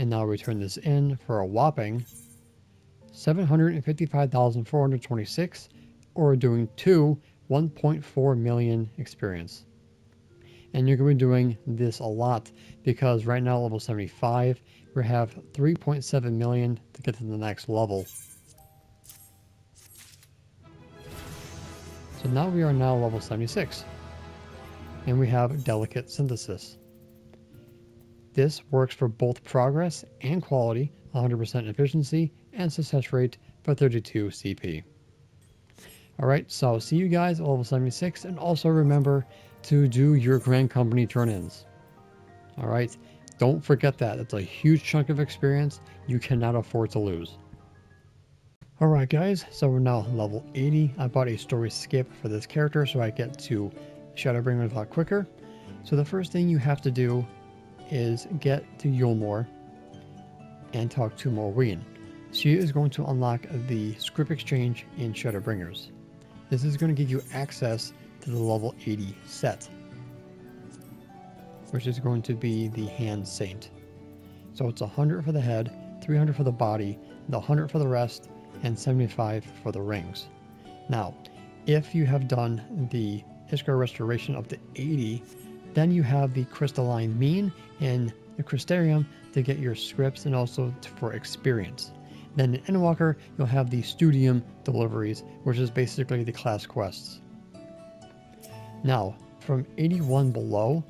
And now we turn this in for a whopping 755,426, or doing 2 1.4 million experience. And you're going to be doing this a lot, because right now level 75, we have 3.7 million to get to the next level. So now we are now level 76. And we have Delicate Synthesis. This works for both progress and quality, 100% efficiency, and success rate for 32 CP. Alright, so see you guys at level 76, and also remember to do your Grand Company turn-ins. Alright? Don't forget that. It's a huge chunk of experience you cannot afford to lose. Alright guys, so we're now level 80. I bought a story skip for this character so I get to Shadowbringers a lot quicker. So the first thing you have to do is get to Yulmore and talk to Morwen. She is going to unlock the script exchange in Shadowbringers. This is going to give you access to the level 80 set, which is going to be the Hand Saint. So it's 100 for the head, 300 for the body, the 100 for the rest, and 75 for the rings. Now, if you have done the Ishgard Restoration up to 80, then you have the Crystalline Mean and the Crystarium to get your scripts and also for experience. Then in Endwalker, you'll have the Studium Deliveries, which is basically the class quests. Now, from 81 below,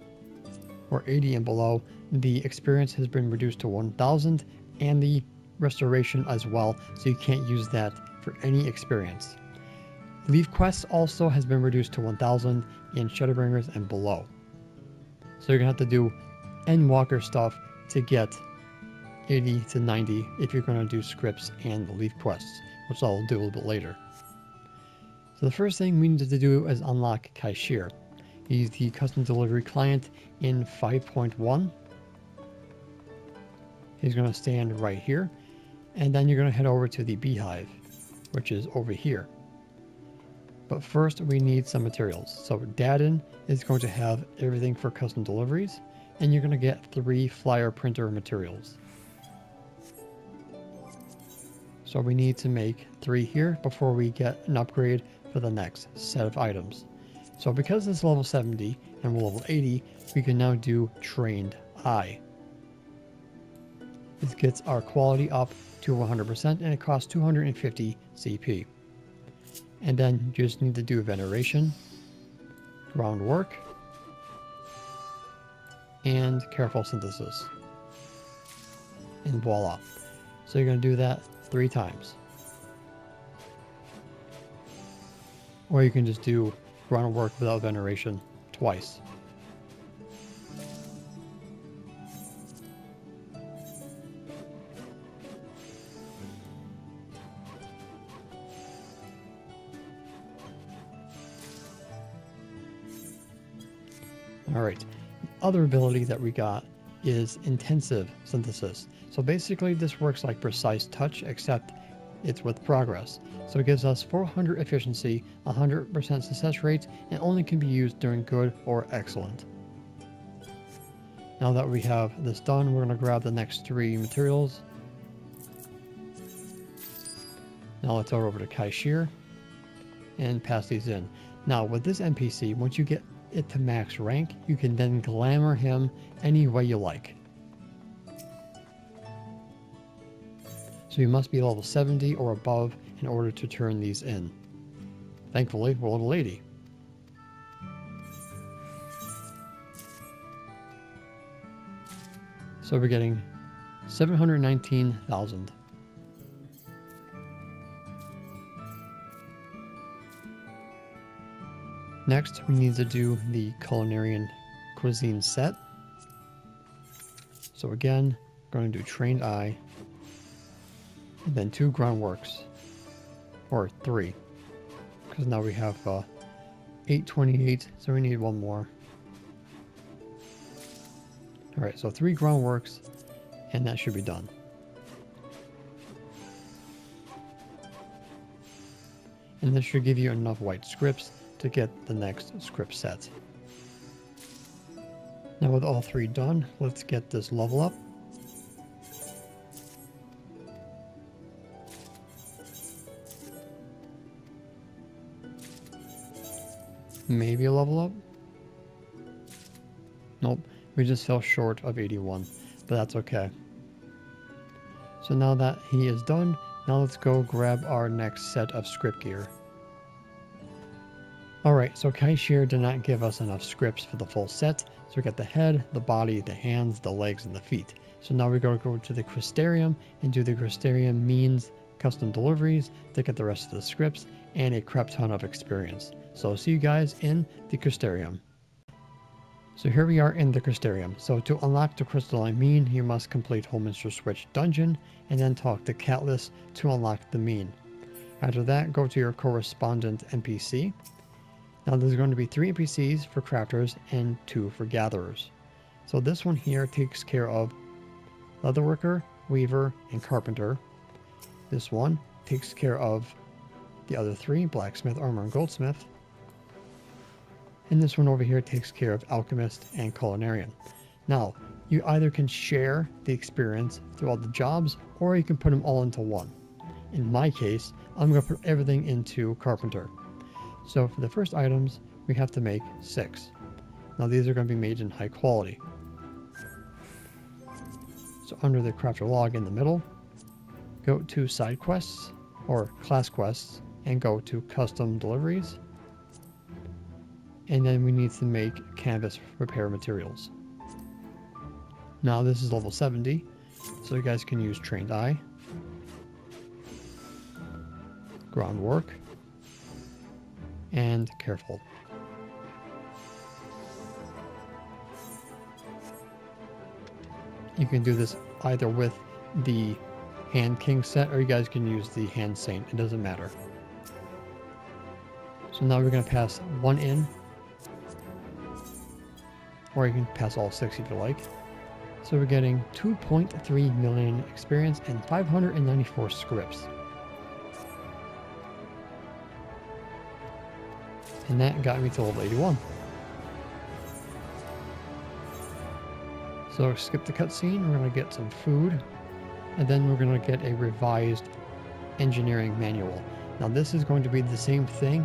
or 80 and below, the experience has been reduced to 1,000, and the restoration as well, so you can't use that for any experience. Leaf Quest also has been reduced to 1,000 in Shadowbringers and below. So you're going to have to do Endwalker stuff to get 80 to 90 if you're going to do scripts and the Leaf Quests, which I'll do a little bit later. So the first thing we needed to do is unlock Kai-Shirr. He's the custom delivery client in 5.1. He's going to stand right here. And then you're going to head over to the beehive, which is over here. But first we need some materials. So Daden is going to have everything for custom deliveries. And you're going to get 3 flyer printer materials. So we need to make 3 here before we get an upgrade for the next set of items. So because it's level 70 and we're level 80, we can now do Trained Eye. This gets our quality up to 100% and it costs 250 CP. And then you just need to do Veneration, Groundwork, and Careful Synthesis. And voila. So you're going to do that 3 times. Or you can just do Groundwork without Veneration twice. Alright, the other ability that we got is intensive synthesis. So basically this works like precise touch, except it's with progress. So it gives us 400 efficiency, 100% success rate, and only can be used during good or excellent. Now that we have this done, we're going to grab the next three materials. Now let's over to Kai-Shirr and pass these in. Now with this NPC, once you get it to max rank, you can then glamour him any way you like. So you must be level 70 or above in order to turn these in. Thankfully, we're a little lady. So we're getting 719,000. Next, we need to do the culinarian cuisine set. So again, we're going to do trained eye, and then two groundworks, or three, because now we have 828, so we need one more. All right, so three groundworks, and that should be done. And this should give you enough white scripts to get the next script set. Now with all three done, let's get this level up. Maybe a level up? Nope, we just fell short of 81, but that's okay. So now that he is done, now let's go grab our next set of script gear. Alright, so Kai-Shirr did not give us enough scripts for the full set, so we got the head, the body, the hands, the legs, and the feet. So now we're going to go to the Crystarium and do the Crystarium means custom deliveries to get the rest of the scripts and a crap ton of experience. So see you guys in the Crystarium. So here we are in the Crystarium. So to unlock the crystalline mean, you must complete Holminster Switch dungeon and then talk to Catlas to unlock the mean. After that, go to your correspondent NPC. Now there's going to be three NPCs for crafters and two for gatherers. So this one here takes care of leatherworker, weaver, and carpenter. This one takes care of the other three, blacksmith, armor, and goldsmith. And this one over here takes care of alchemist and culinarian. Now you either can share the experience throughout the jobs, or you can put them all into one. In my case, I'm going to put everything into carpenter. So for the first items, we have to make 6. Now these are going to be made in high quality. So under the crafter log in the middle, go to side quests or class quests and go to custom deliveries. And then we need to make canvas repair materials. Now this is level 70, so you guys can use trained eye, groundwork, and careful. You can do this either with the Hand King set, or you guys can use the Hand Saint, it doesn't matter. So now we're going to pass one in, or you can pass all 6 if you like. So we're getting 2.3 million experience and 594 scripts. And that got me to level 81. So skip the cutscene, we're going to get some food, and then we're going to get a revised engineering manual. Now this is going to be the same thing,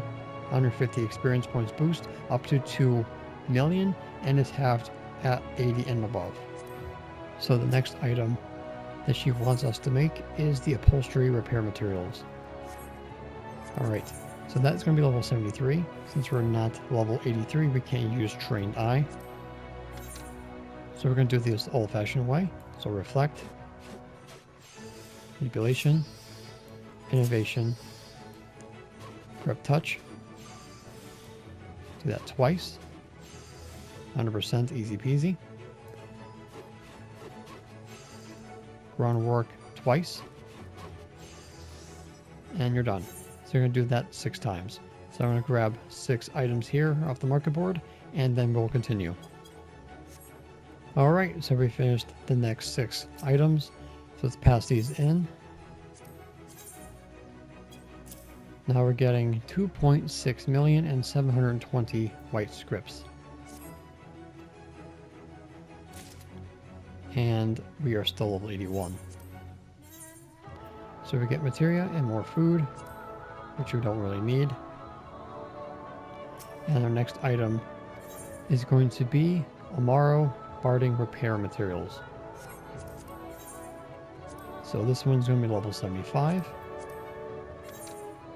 150 experience points boost, up to 2 million, and it's halved at 80 and above. So the next item that she wants us to make is the upholstery repair materials. Alright. So that's going to be level 73. Since we're not level 83, we can't use trained eye. So we're going to do this old-fashioned way. So reflect, manipulation, innovation, grip touch. Do that twice. 100%, easy peasy. Groundwork twice. And you're done. So you're going to do that 6 times. So I'm going to grab 6 items here off the market board, and then we'll continue. All right, so we finished the next 6 items. So let's pass these in. Now we're getting 2.6 million and 720 white scripts. And we are still level 81. So we get materia and more food, which we don't really need. And our next item is going to be Amaro Barding Repair Materials. So this one's going to be level 75.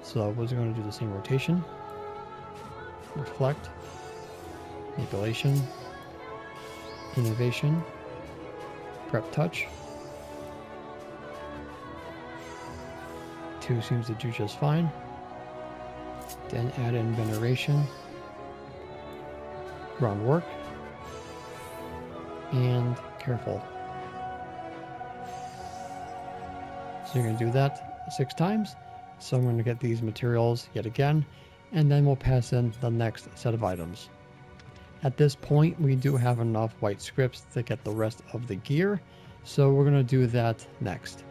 So we're going to do the same rotation. Reflect, manipulation, innovation, prep touch. 2 seems to do just fine. Then add in veneration, groundwork, and careful. So you're going to do that 6 times. So I'm going to get these materials yet again, and then we'll pass in the next set of items. At this point, we do have enough white scripts to get the rest of the gear, so we're going to do that next.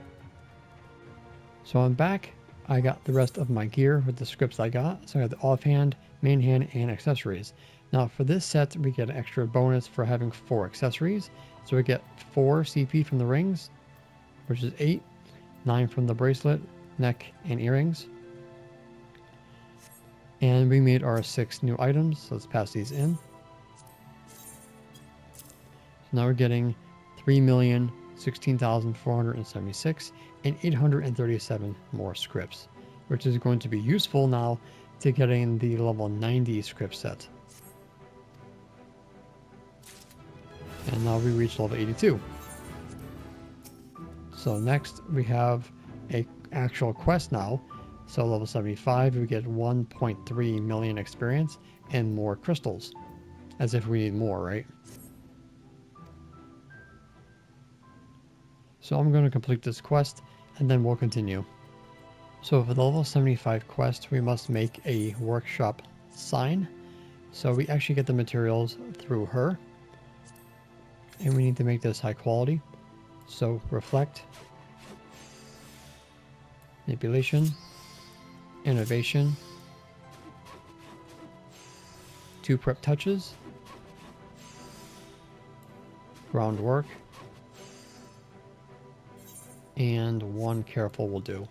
So I'm back. I got the rest of my gear with the scripts I got. So I got the offhand, main hand, and accessories. Now for this set, we get an extra bonus for having 4 accessories. So we get 4 CP from the rings, which is 8. 9 from the bracelet, neck, and earrings. And we made our 6 new items, so let's pass these in. So now we're getting 3,016,476 and 837 more scripts, which is going to be useful now to getting the level 90 script set. And now we reach level 82. So next we have a actual quest now. So level 75, we get 1.3 million experience and more crystals. As if we need more, right? So I'm going to complete this quest and then we'll continue. So for the level 75 quest, we must make a workshop sign. So we actually get the materials through her. And we need to make this high quality. So reflect, manipulation, innovation, 2 prep touches, groundwork, and 1 careful will do.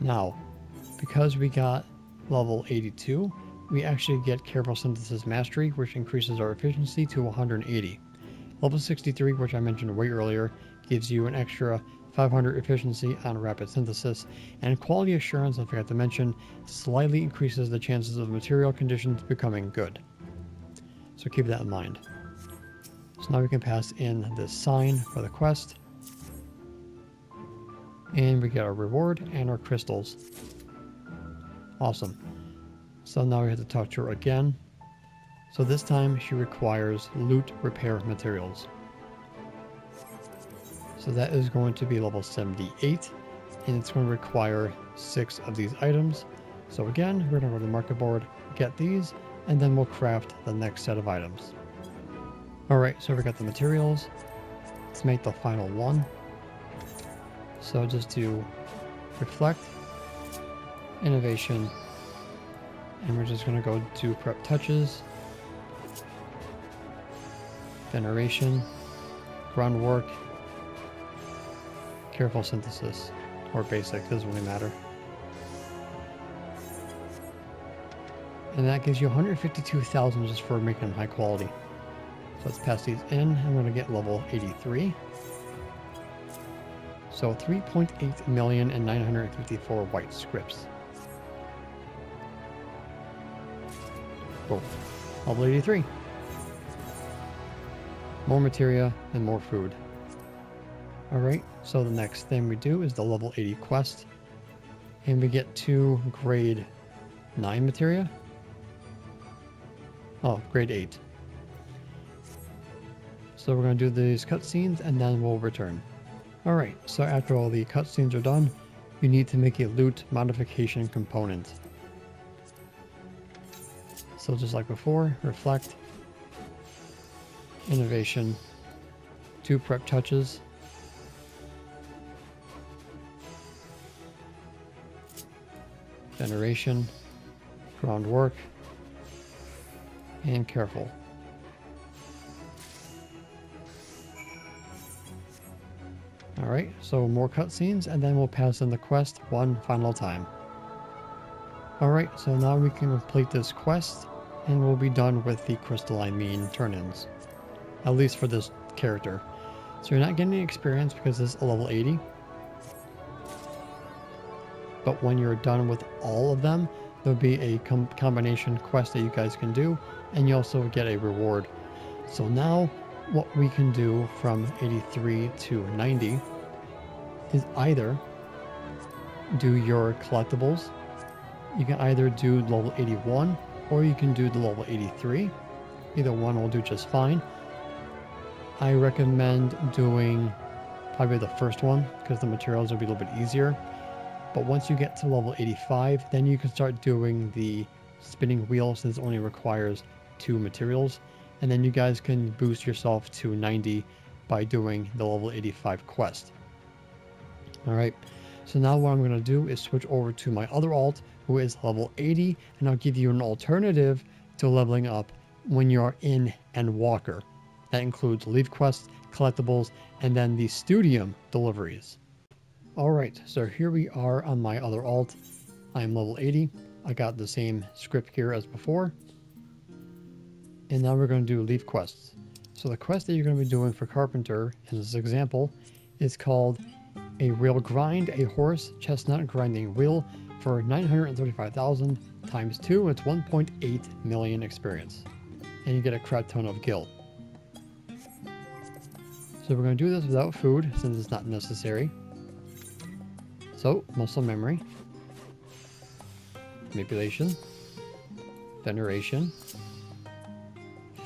Now, because we got level 82, we actually get Careful Synthesis Mastery, which increases our efficiency to 180. Level 63, which I mentioned way earlier, gives you an extra 500 efficiency on Rapid Synthesis, and Quality Assurance, I forgot to mention, slightly increases the chances of material conditions becoming good. So keep that in mind. So now we can pass in this sign for the quest, and we get our reward and our crystals. Awesome. So now we have to talk to her again. So this time she requires loot repair materials. So that is going to be level 78, and it's going to require 6 of these items. So again, we're going to go to the market board, get these, and then we'll craft the next set of items. Alright, so we got the materials. Let's make the final one. So just do reflect, innovation, and we're just going to go do prep touches, veneration, groundwork, careful synthesis, or basic, doesn't really matter. And that gives you 152,000 just for making them high quality. So let's pass these in. I'm going to get level 83. So 3.8 million and 954 white scripts. Boom. Level 83. More materia and more food. Alright, so the next thing we do is the level 80 quest. And we get 2 grade 9 materia. Oh, grade 8. So we're going to do these cutscenes and then we'll return. Alright, so after all the cutscenes are done, you need to make a loot modification component. So just like before, reflect, innovation, 2 prep touches. Veneration, groundwork, and careful. Alright, so more cutscenes, and then we'll pass in the quest one final time. Alright, so now we can complete this quest, and we'll be done with the crystalline mean turn-ins. At least for this character. So you're not getting any experience because this is a level 80. But when you're done with all of them, there'll be a combination quest that you guys can do, and you also get a reward. So now what we can do from 83 to 90 is either do your collectibles. You can either do level 81 or you can do the level 83. Either one will do just fine. I recommend doing probably the first one because the materials will be a little bit easier. But once you get to level 85, then you can start doing the spinning wheel, since it only requires 2 materials. And then you guys can boost yourself to 90 by doing the level 85 quest. Alright, so now what I'm going to do is switch over to my other alt, who is level 80, and I'll give you an alternative to leveling up when you're in Endwalker. That includes leave quests, collectibles, and then the studium deliveries. Alright, so here we are on my other alt. I'm level 80. I got the same script here as before. And now we're going to do leaf quests. So the quest that you're going to be doing for Carpenter, in this example, is called A Wheel Grind, a Horse Chestnut Grinding Wheel for 935,000 times 2. It's 1.8 million experience. And you get a crap ton of gil. So we're going to do this without food, since it's not necessary. So, muscle memory, manipulation, veneration,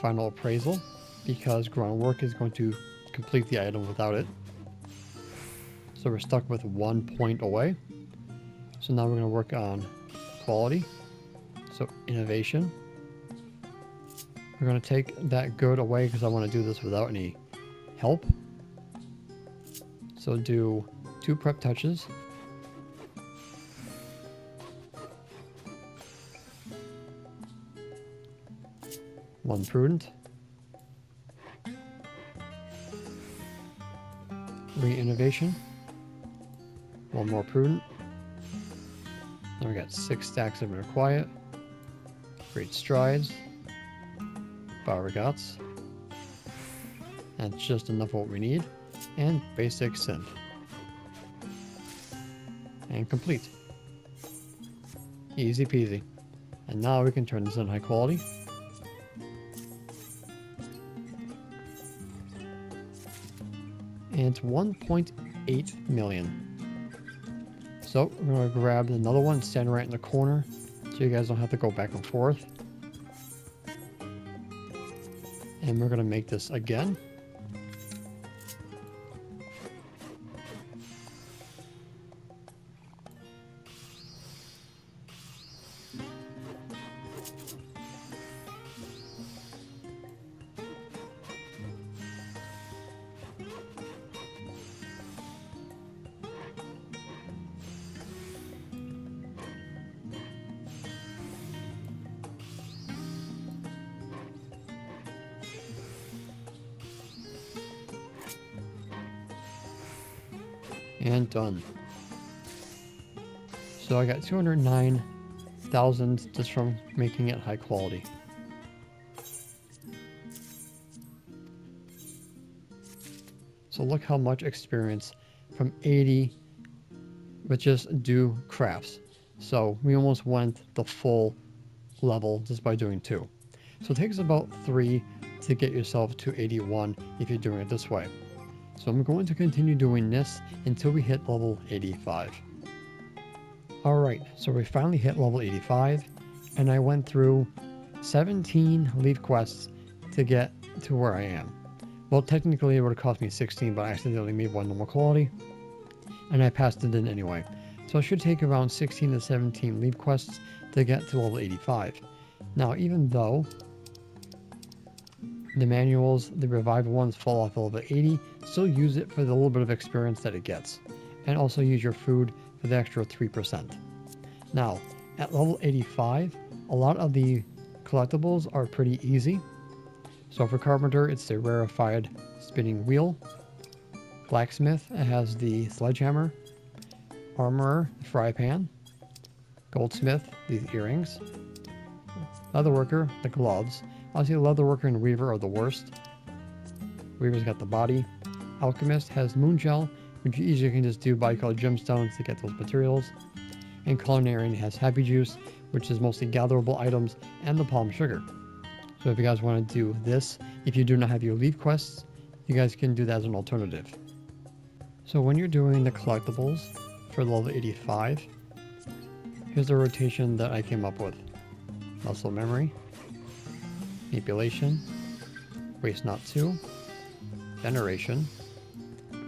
final appraisal, because groundwork is going to complete the item without it. So we're stuck with 1 point away. So now we're going to work on quality. So innovation. We're going to take that good away because I want to do this without any help. So do 2 prep touches. One prudent. Re-innovation. One more prudent. Then we got 6 stacks of inner quiet. Great strides. Barragats. That's just enough of what we need. And basic synth. And complete. Easy peasy. And now we can turn this on high quality. And it's 1.8 million. So we're going to grab another one, stand right in the corner, so you guys don't have to go back and forth. And we're going to make this again. And done. So I got 209,000 just from making it high quality. So look how much experience from 80 with just do crafts. So we almost went the full level just by doing 2. So it takes about 3 to get yourself to 81 if you're doing it this way. So I'm going to continue doing this until we hit level 85. Alright, so we finally hit level 85, and I went through 17 leaf quests to get to where I am. Well, technically it would have cost me 16, but I accidentally made one normal quality, and I passed it in anyway. So it should take around 16 to 17 leaf quests to get to level 85. Now, even though the manuals, the revival ones, fall off a little bit 80, still use it for the little bit of experience that it gets, and also use your food for the extra 3%. Now, at level 85, a lot of the collectibles are pretty easy. So for Carpenter, it's the rarefied spinning wheel. Blacksmith has the sledgehammer. Armorer, the fry pan. Goldsmith, the earrings. Leatherworker, the gloves. Obviously, leatherworker and weaver are the worst. Weaver's got the body. Alchemist has moongel, which you easily can just do by called gemstones to get those materials. And culinarian has happy juice, which is mostly gatherable items, and the palm sugar. So if you guys want to do this, if you do not have your leaf quests, you guys can do that as an alternative. So when you're doing the collectibles for level 85, here's the rotation that I came up with. Muscle memory, manipulation, waste not to, veneration,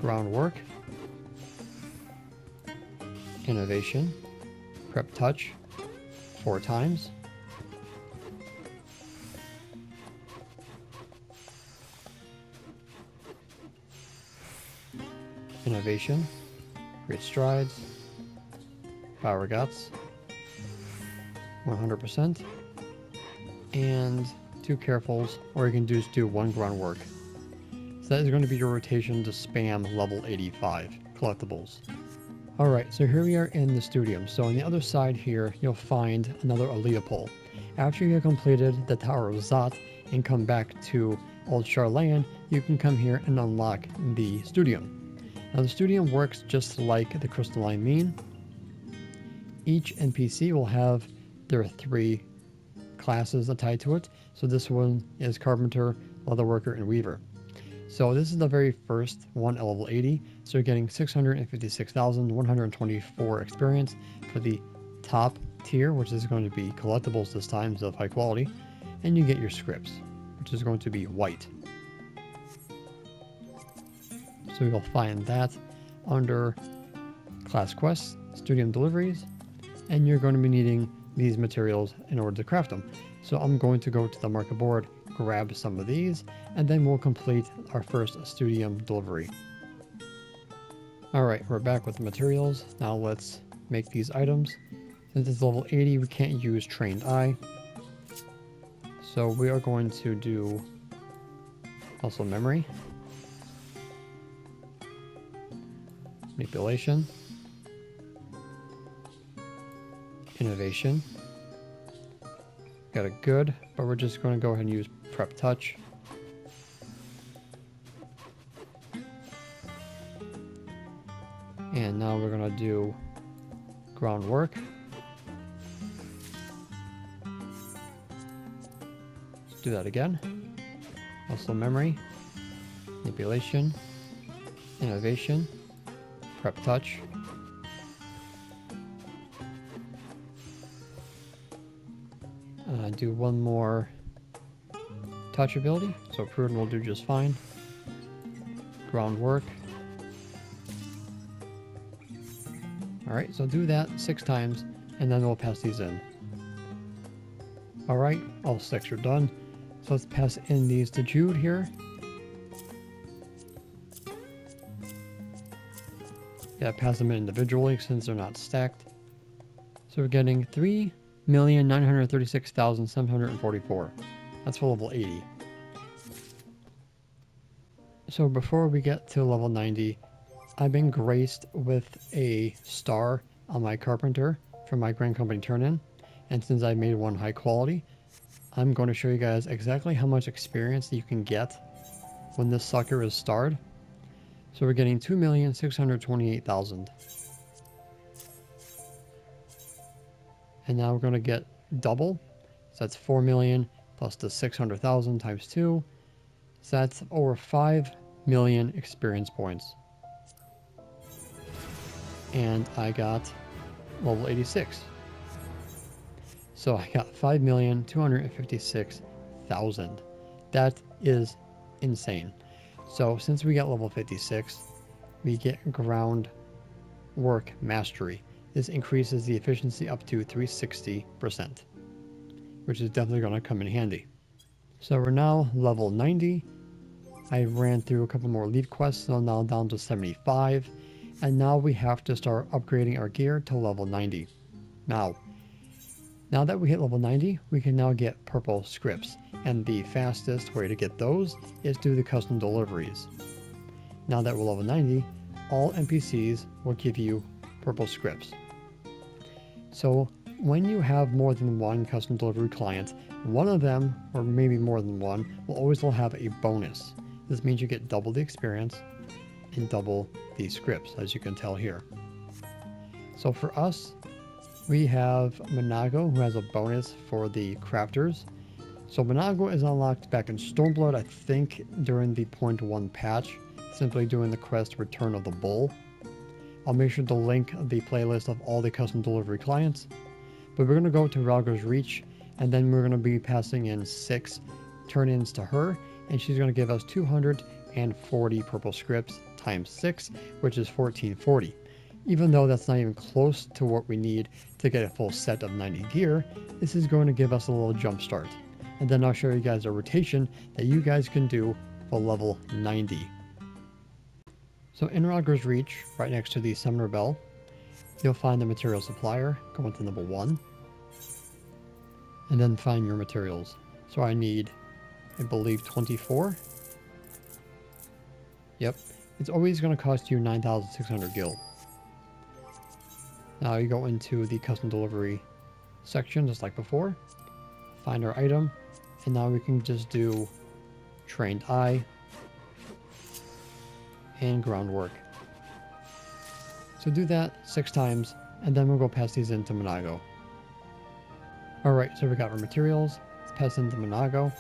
groundwork, innovation, prep touch, 4 times, innovation, great strides, power guts, 100%, and 2 carefuls, or you can just do 1 groundwork. So that is going to be your rotation to spam level 85 collectibles. Alright, so here we are in the studium. So on the other side here, you'll find another Aliapoh. After you have completed the Tower of Zot and come back to Idyllshire land, you can come here and unlock the studium. Now the studium works just like the crystalline mean. Each NPC will have their 3 classes tied to it. So this one is Carpenter, Leatherworker, and Weaver. So this is the very first one at level 80, so you're getting 656,124 experience for the top tier, which is going to be collectibles this time of high quality, and you get your scripts, which is going to be white. So you'll find that under class quests, studium deliveries, and you're going to be needing these materials in order to craft them. So I'm going to go to the market board, grab some of these, and then we'll complete our first studium delivery. Alright, we're back with the materials. Now let's make these items. Since it's level 80, we can't use trained eye. So we are going to do muscle memory, manipulation, innovation. Got a good, but we're just going to go ahead and use prep touch. And now we're going to do groundwork. Let's do that again. Muscle memory, manipulation, innovation, prep touch. Do 1 more touch ability, so Pruden will do just fine. Groundwork. Alright, so do that 6 times, and then we'll pass these in. Alright, all 6 are done. So let's pass in these to Jude here. Yeah, pass them in individually since they're not stacked. So we're getting 3,936,744. That's for level 80. So before we get to level 90, I've been graced with a star on my Carpenter from my Grand Company turn-in, and since I made one high quality, I'm going to show you guys exactly how much experience you can get when this sucker is starred. So we're getting 2,628,000. And now we're going to get double, so that's 4 million plus the 600,000 times 2, so that's over 5 million experience points. And I got level 86. So I got 5,256,000. That is insane. So since we got level 56, we get groundwork mastery. This increases the efficiency up to 360%. which is definitely going to come in handy. So we're now level 90. I ran through a couple more lead quests, so I'm now down to 75. And now we have to start upgrading our gear to level 90. Now that we hit level 90, we can now get purple scripts. And the fastest way to get those is through the custom deliveries. Now that we're level 90, all NPCs will give you purple scripts. So when you have more than one custom delivery client, one of them, or maybe more than one, will always have a bonus. This means you get double the experience and double the scripts, as you can tell here. So for us, we have M'naago, who has a bonus for the crafters. So M'naago is unlocked back in Stormblood, I think, during the 0.1 patch, simply doing the quest Return of the Bull. I'll make sure to link the playlist of all the custom delivery clients. But we're going to go to Raugr's Reach, and then we're going to be passing in 6 turn-ins to her, and she's going to give us 240 purple scripts times 6, which is 1440. Even though that's not even close to what we need to get a full set of 90 gear, this is going to give us a little jump start. And then I'll show you guys a rotation that you guys can do for level 90. So in Raugr's Reach, right next to the Summoner Bell, you'll find the Material Supplier, go into number 1, and then find your materials. So I need, I believe, 24. Yep, it's always going to cost you 9,600 gil. Now you go into the Custom Delivery section, just like before, find our item, and now we can just do Trained Eye and Groundwork. So do that 6 times, and then we'll go pass these into M'naago. Alright, so we got our materials. Let's pass into M'naago.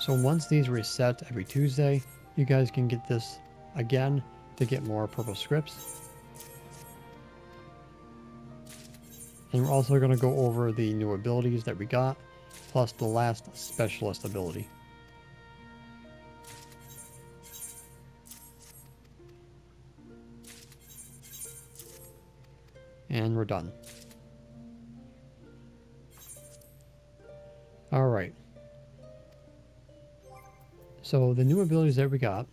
So once these reset every Tuesday, you guys can get this again to get more purple scripts. And we're also going to go over the new abilities that we got, plus the last specialist ability. And we're done. Alright. So the new abilities that we got,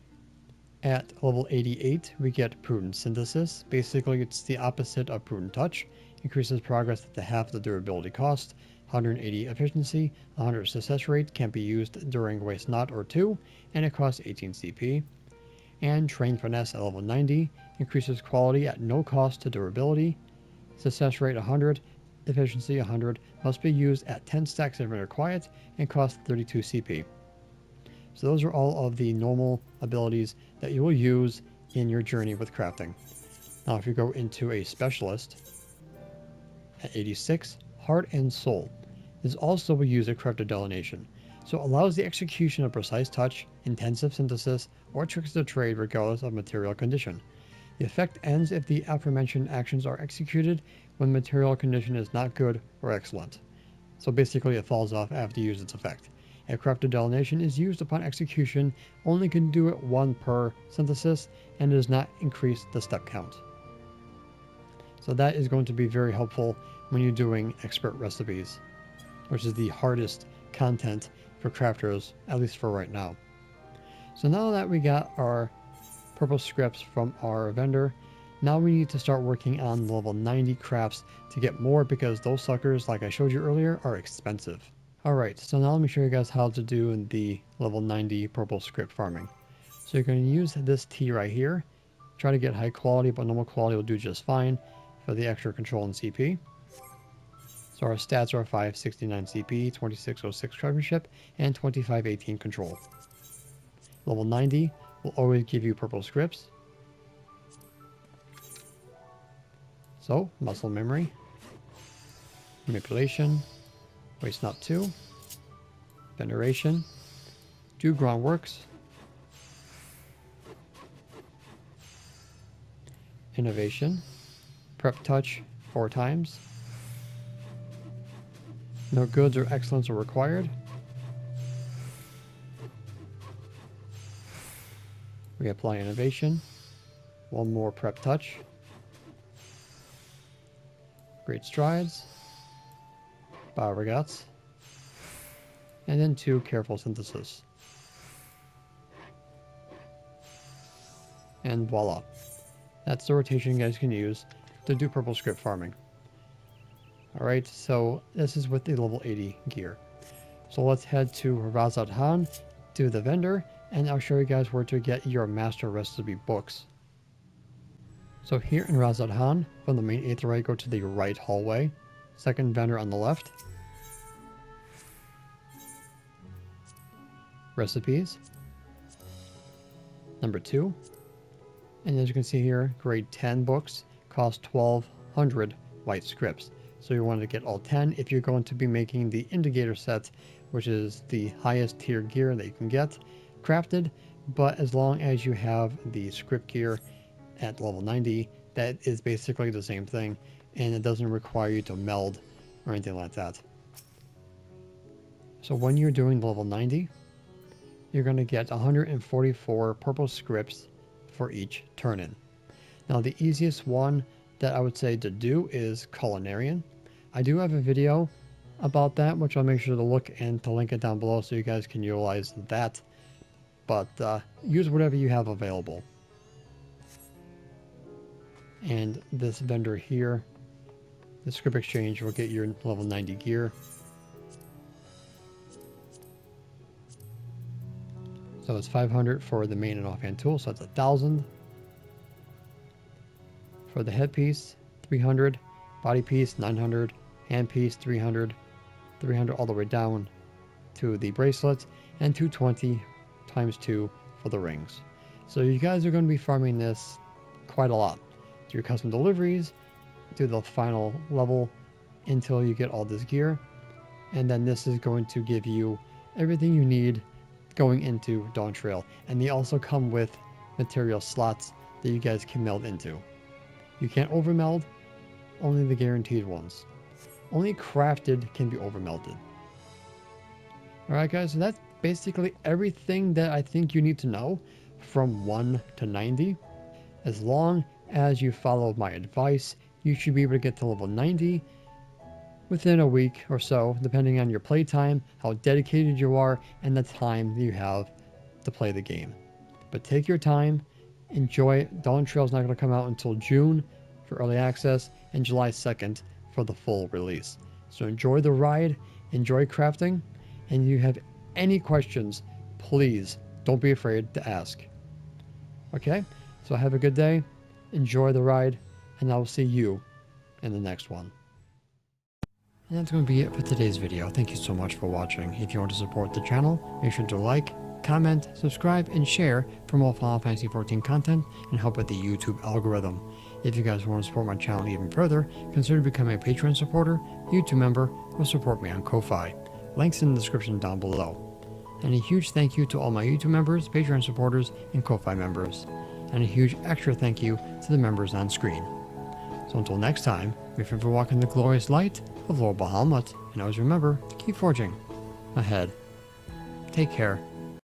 at level 88 we get Prudent Synthesis. Basically it's the opposite of Prudent Touch. Increases progress at half the durability cost, 180 efficiency, 100 success rate, can't be used during Waste Not or 2, and it costs 18 CP. And Trained Finesse at level 90, increases quality at no cost to durability. Success rate 100, efficiency 100, must be used at 10 stacks of inner quiet and cost 32 CP. So those are all of the normal abilities that you will use in your journey with crafting. Now if you go into a specialist, at 86, Heart and Soul. This also will use a crafted delineation, so allows the execution of precise touch, intensive synthesis, or tricks of trade regardless of material condition. The effect ends if the aforementioned actions are executed when material condition is not good or excellent. So basically it falls off after you use its effect. A crafted delineation is used upon execution, only can do it 1 per synthesis, and does not increase the step count. So that is going to be very helpful when you're doing expert recipes, which is the hardest content for crafters, at least for right now. So now that we got our purple scripts from our vendor, now we need to start working on level 90 crafts to get more, because those suckers, like I showed you earlier, are expensive. Alright, so now let me show you guys how to do the level 90 purple script farming. So you're going to use this tea right here, try to get high quality, but normal quality will do just fine for the extra control and CP. So our stats are 569 CP, 2606 craftsmanship, and 2518 control. Level 90 will always give you purple scripts. So, muscle memory, manipulation, waste not 2, veneration, do groundworks, innovation, prep touch 4 times, no goods or excellence are required. We apply innovation, 1 more prep touch, great strides, Radz, and then 2 Careful Synthesis. And voila. That's the rotation you guys can use to do purple script farming. Alright, so this is with the level 80 gear. So let's head to Radz-at-Han, to the vendor, and I'll show you guys where to get your master recipe books. So here in Radz-at-Han, from the main Aetherite, go to the right hallway, second vendor on the left. Recipes. Number 2. And as you can see here, grade 10 books cost 1,200 white scripts. So you want to get all 10 if you're going to be making the indicator set, which is the highest tier gear that you can get crafted. But as long as you have the script gear at level 90, that is basically the same thing, and it doesn't require you to meld or anything like that. So when you're doing level 90, you're going to get 144 purple scripts for each turn in. Now the easiest one that I would say to do is Culinarian. I do have a video about that, which I'll make sure to look and to link it down below so you guys can utilize that, but use whatever you have available. And this vendor here, the script exchange, will get your level 90 gear. So it's 500 for the main and offhand tool, so that's 1,000. For the headpiece, 300, body piece, 900, hand piece, 300, 300 all the way down to the bracelets, and 220 times 2 for the rings. So you guys are going to be farming this quite a lot. Do your custom deliveries, do the final level until you get all this gear, and then this is going to give you everything you need going into Dawn Trail. And they also come with material slots that you guys can meld into. You can't overmeld, only the guaranteed ones. Only crafted can be overmelted. Alright guys, so that's basically everything that I think you need to know from 1 to 90. As long as you follow my advice, you should be able to get to level 90 within a week or so, depending on your playtime, how dedicated you are, and the time that you have to play the game. But take your time, enjoy it. Dawn Trail is not going to come out until June for early access and July 2nd for the full release. So enjoy the ride, enjoy crafting, and if you have any questions, please don't be afraid to ask. Okay, so have a good day, enjoy the ride, and I will see you in the next one. And that's going to be it for today's video. Thank you so much for watching. If you want to support the channel, make sure to like, comment, subscribe, and share for more Final Fantasy 14 content and help with the YouTube algorithm. If you guys want to support my channel even further, consider becoming a Patreon supporter, YouTube member, or support me on Ko-Fi. Links in the description down below. And a huge thank you to all my YouTube members, Patreon supporters, and Ko-Fi members. And a huge extra thank you to the members on screen. So until next time, if you're ever walking the glorious light of Lord Bahamut, and always remember to keep forging ahead. Take care.